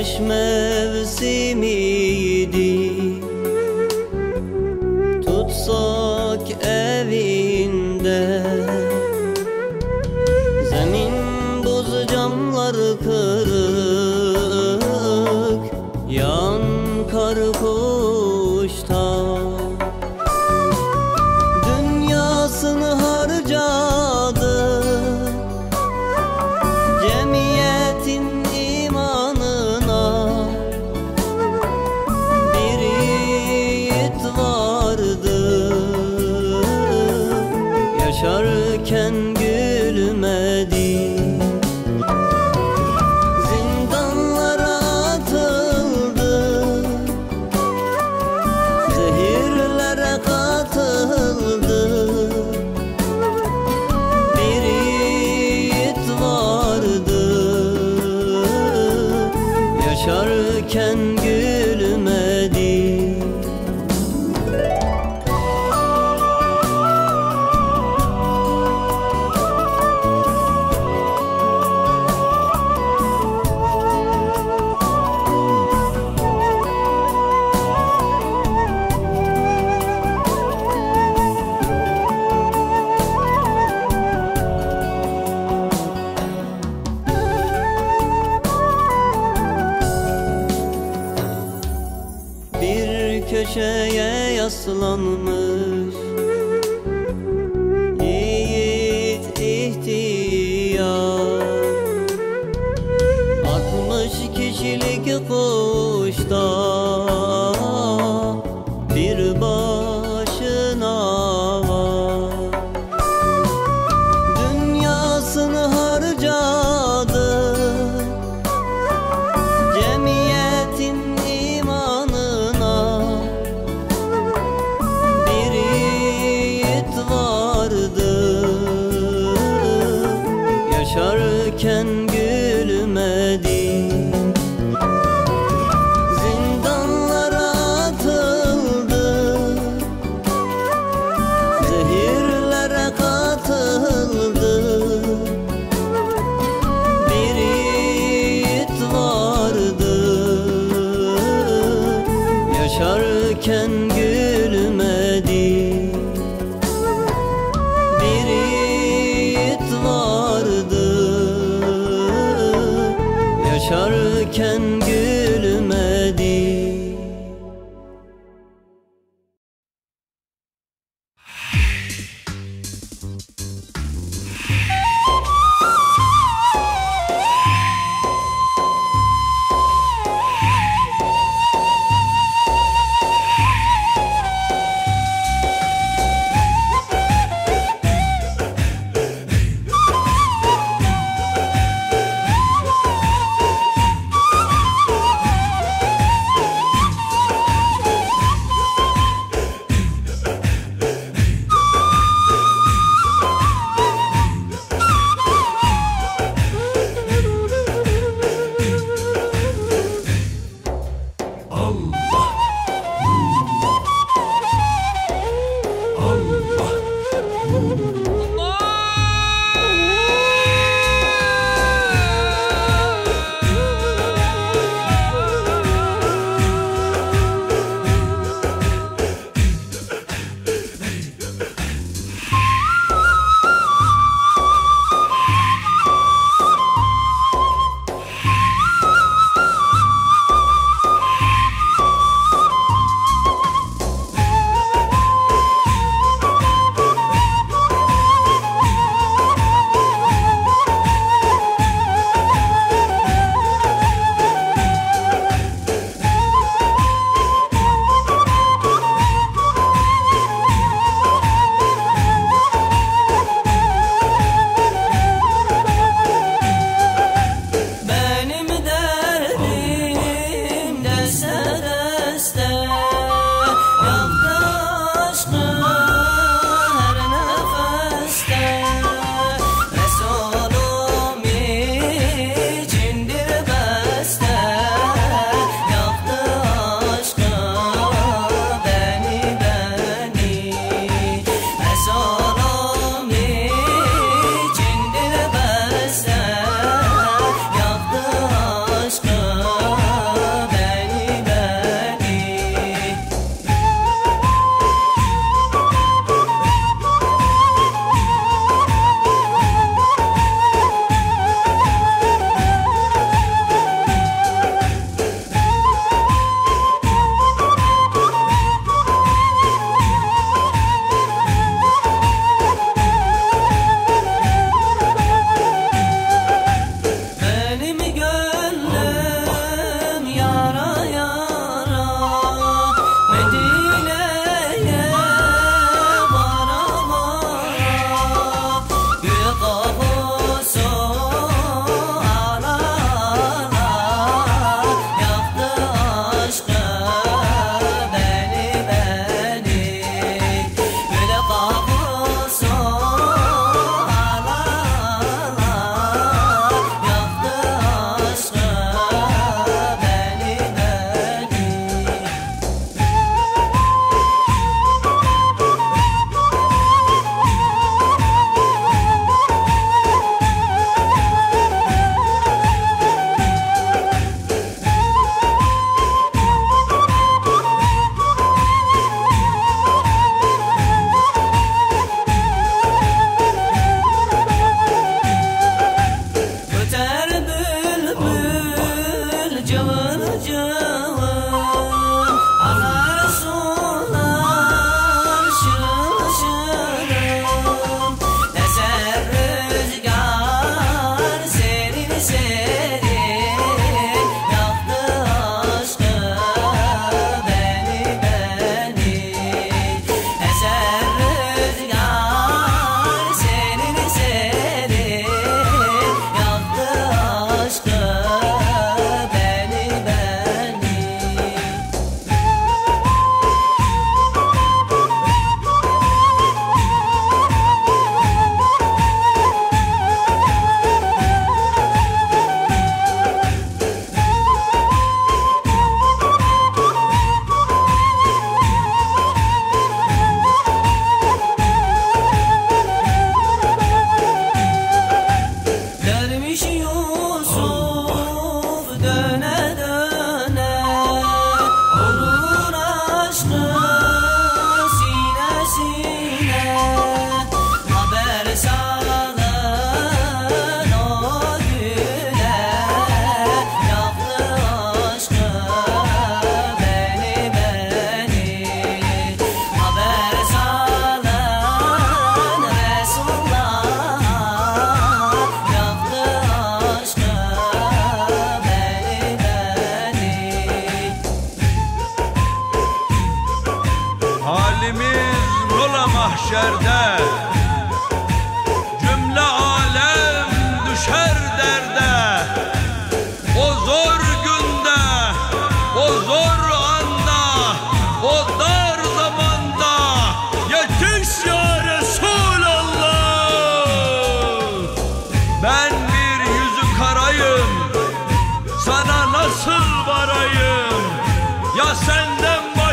مش مبسم ايدي تتصاك evinde zemin buz camlar kırık yan kar kuşta dünyasını harcadı cemiyetin yaşarken gülmedi zindanlara atıldı zehirlere katıldı bir yiğit vardı yaşarken gülmedi köşeye yaslanmış yiğit ihtiyar 60 kişilik koğuşta bir başına var dünyasını harcadı cemiyetin yaşarken gülmedi zindanlara atıldı zehirlere katıldı bir yiğit vardı yaşarken gülmedi bir yiğit vardı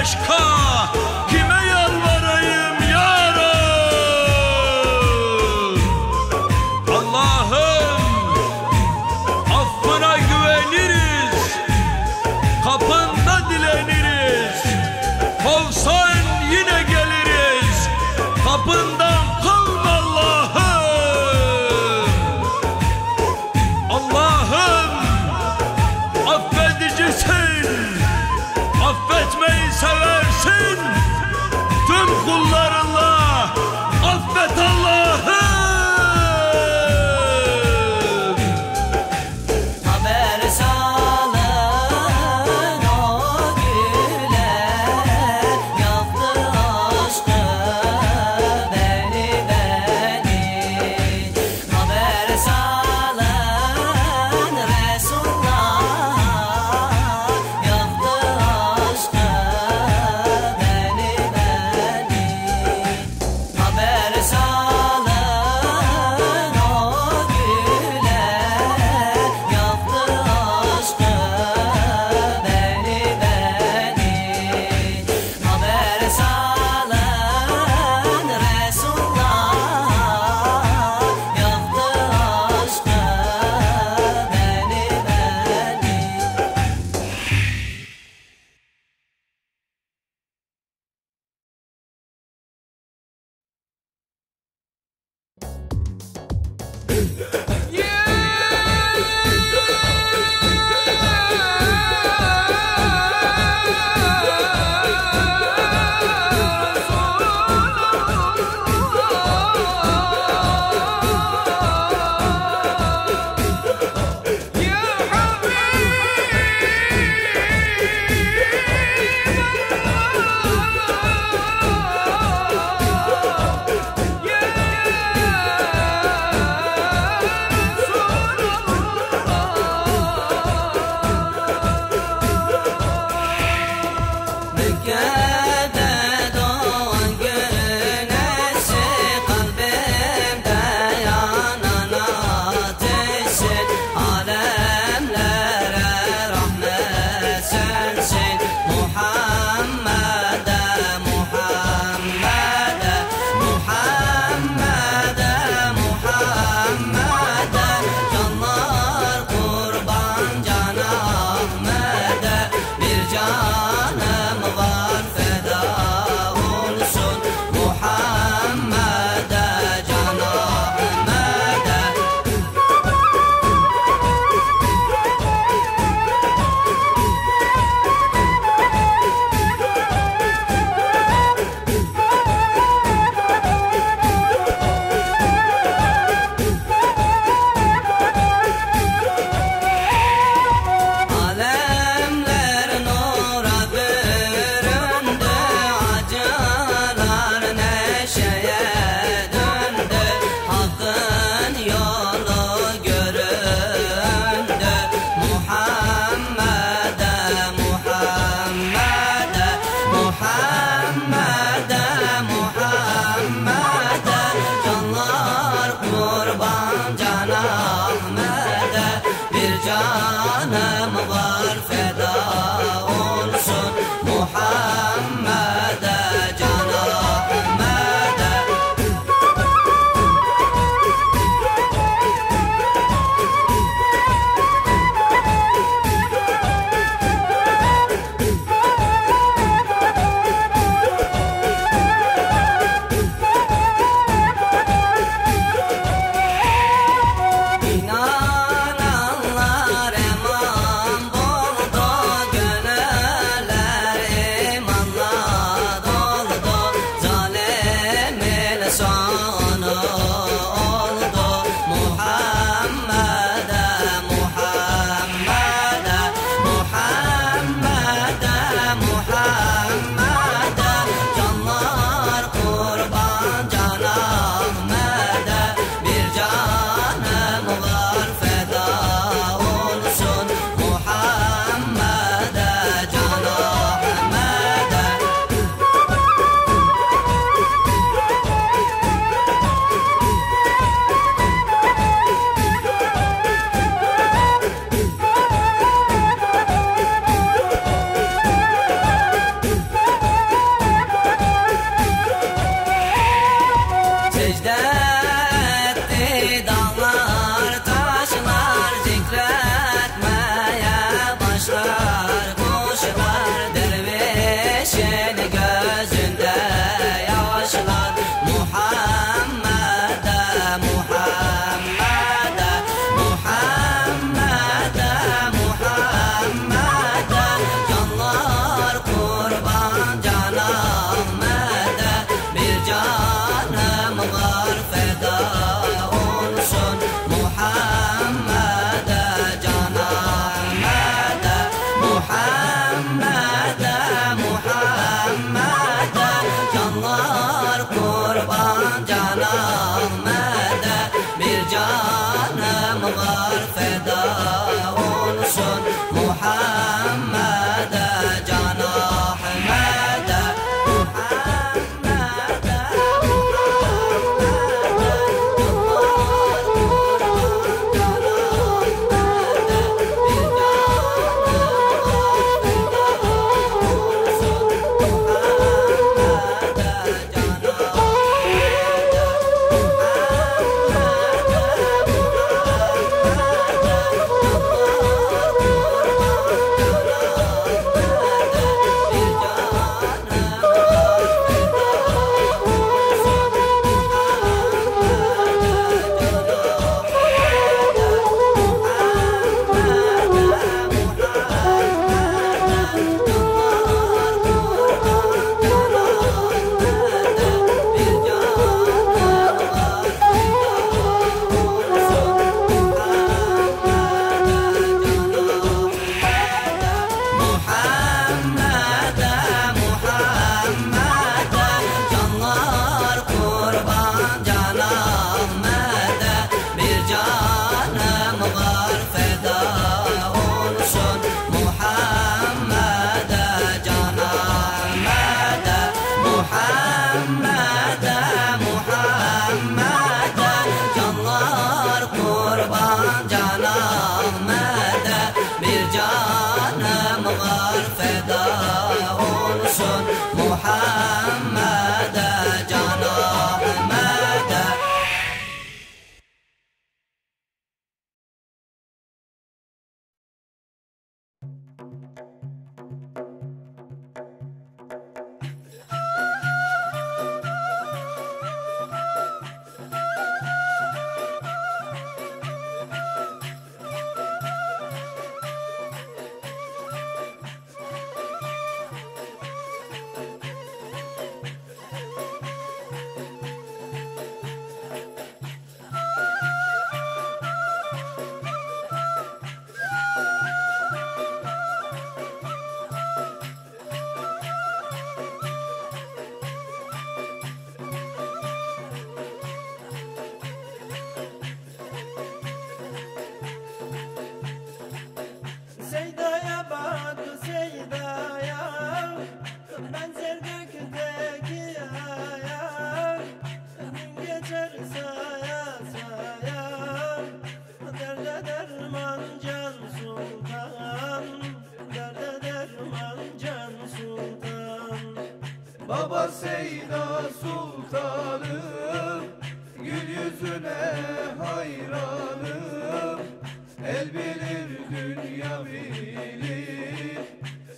aşka kime yalvarayım yarım? Allah'ım affına güveniriz, kapında dileniriz, kovsan yine geliriz, kapından kalma Allah'ım. Allah'ım affedicisin, affetmeyi seversin, tüm kullarınla affet Allah'ım. Haber salın o güle, yaptı aşkı beni. Haber salın Resulullah, أخضر فداء ونصر محمد جناح مدى محمد محمد جناح مدى. Baba Seyda sultanım, gül yüzüne hayranım. El bilir dünya bilir,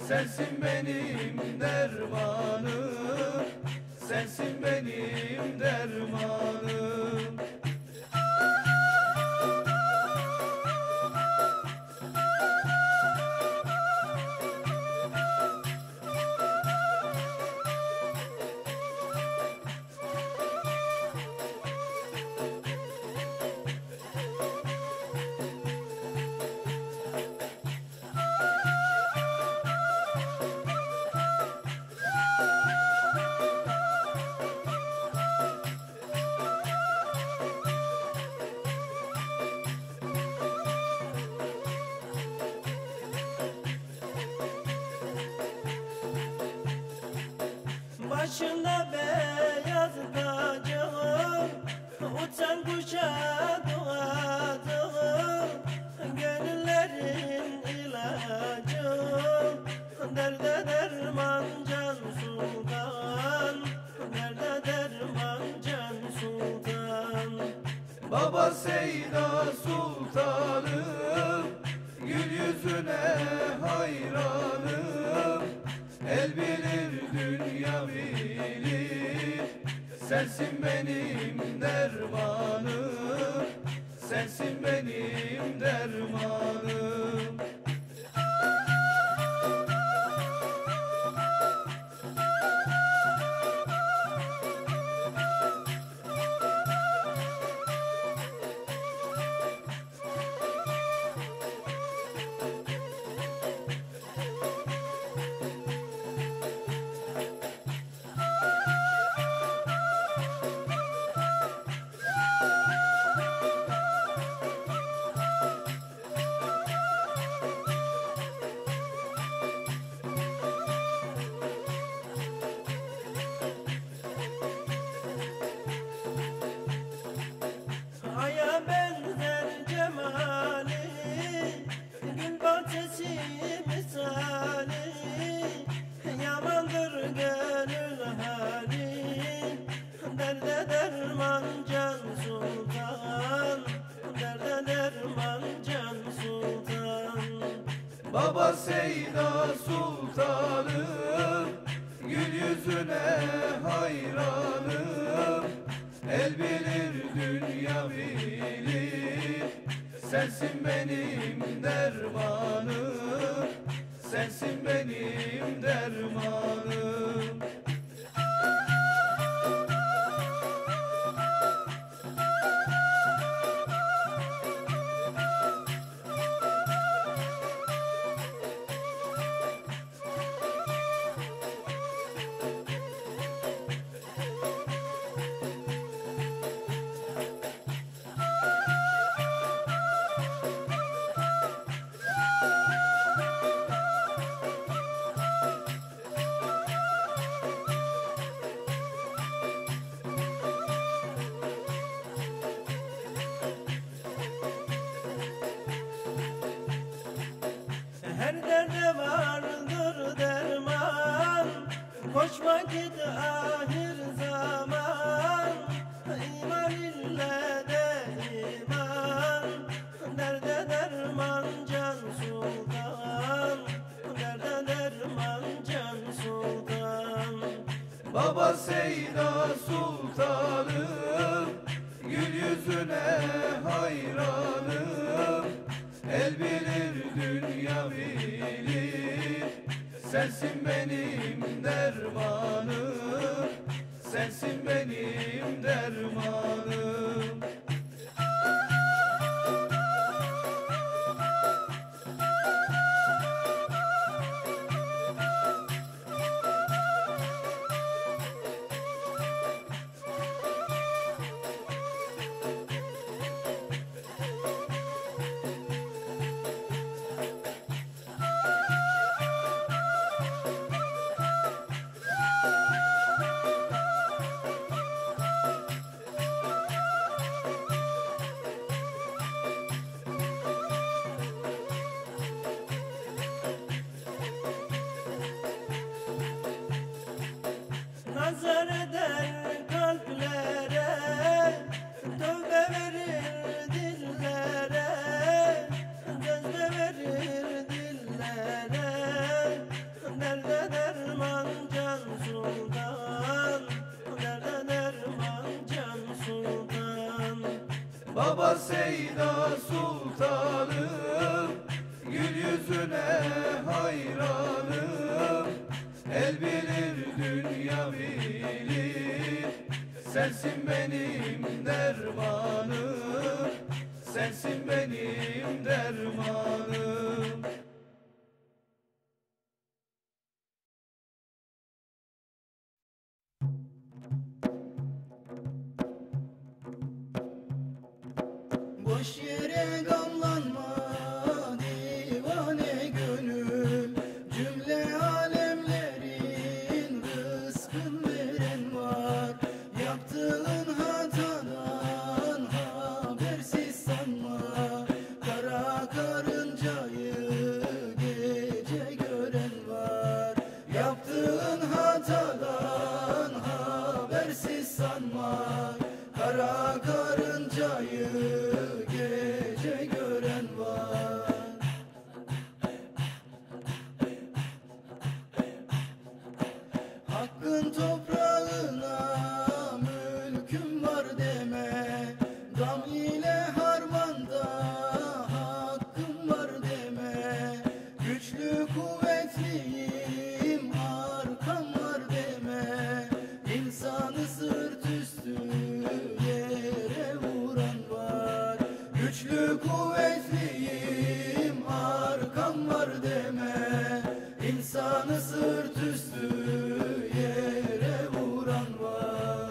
sensin benim dermanım, sensin benim dermanım. Başında beyaz tacım, uçan kuşa duacım, gönüllerin ilacım, derde derman can sultan, derde derman can sultan. Baba Seyda sultanım, gül yüzüne hayranım, el bilir dünya bilir, sensin benim dermanım, sensin benim dermanım. Baba Seyda sultanım, gül yüzüne hayranım. El bilir dünya bilir, sensin benim dermanım, sensin benim dermanım. Her derde vardır derman, koşma git ahir zaman. İman ile deriman, derde derman can sultan, derde derman can sultan. Baba Seyda sultanım, gül yüzüne hayranım. El bilir dünya bilir, sensin benim dermanım, sensin benim dermanım. Nazar eder kalplere, tövbe verir dillere, gözde verir dillere. Derde derman can sultan, derde derman can sultan. Baba Seyda sultanım, gül yüzüne hayranım. El bilir dünya bilir, sensin benim dermanım, sensin benim dermanım. Boş yere gamlanma. Kara karıncayı gece gören var. Hakkın toprağına mülküm var deme, gam ile harmanda hakkım var deme. Güçlü kuvvetliyim arkam var deme, insanı sırt üstü kuvvetliyim arkam var deme, insanı sırt üstü yere vuran var.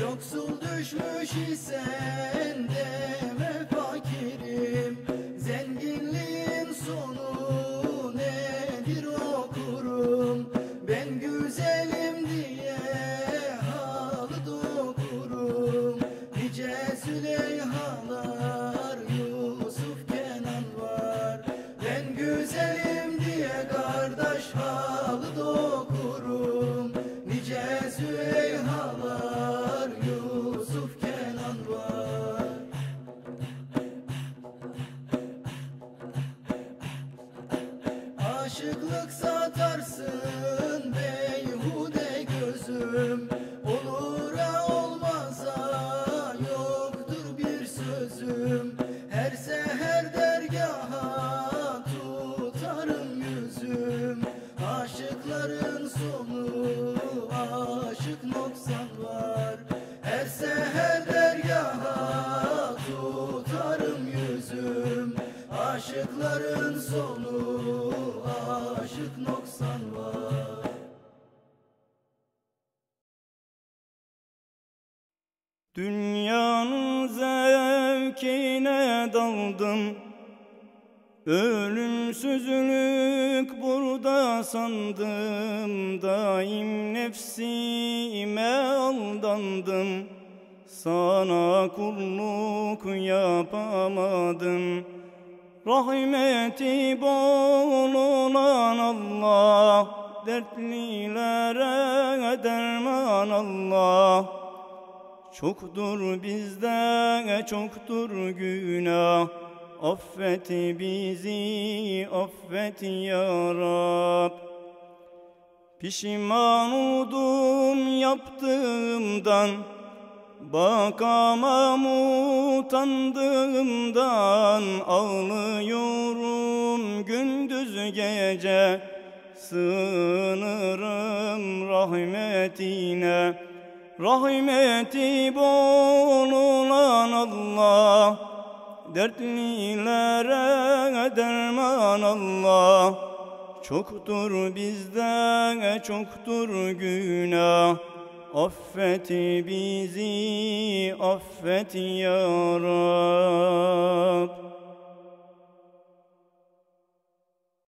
Yoksul düşmüş isen deme fakirim, zenginliğin sonu nedir okurum. Ben güzelim diye Süleyhalar, Yusuf, Kenan var. Ben güzelim diye kardeş halı dokurum. Nice Süleyhalar, Yusuf, Kenan var. Dünyanın zevkine daldım, ölümsüzlük burada sandım. Daim nefsime aldandım, sana kulluk yapamadım. Rahmeti bol olan Allah, dertlilere derman Allah. Çoktur bizde, çoktur günah, affet bizi, affet ya Rab. Pişman oldum yaptığımdan, bakamam utandığımdan. Ağlıyorum gündüz gece, sığınırım rahmetine. Rahmeti bol olan Allah, dertlilere derman Allah. Çoktur bizde, çoktur günah, affet bizi, affet ya Rab.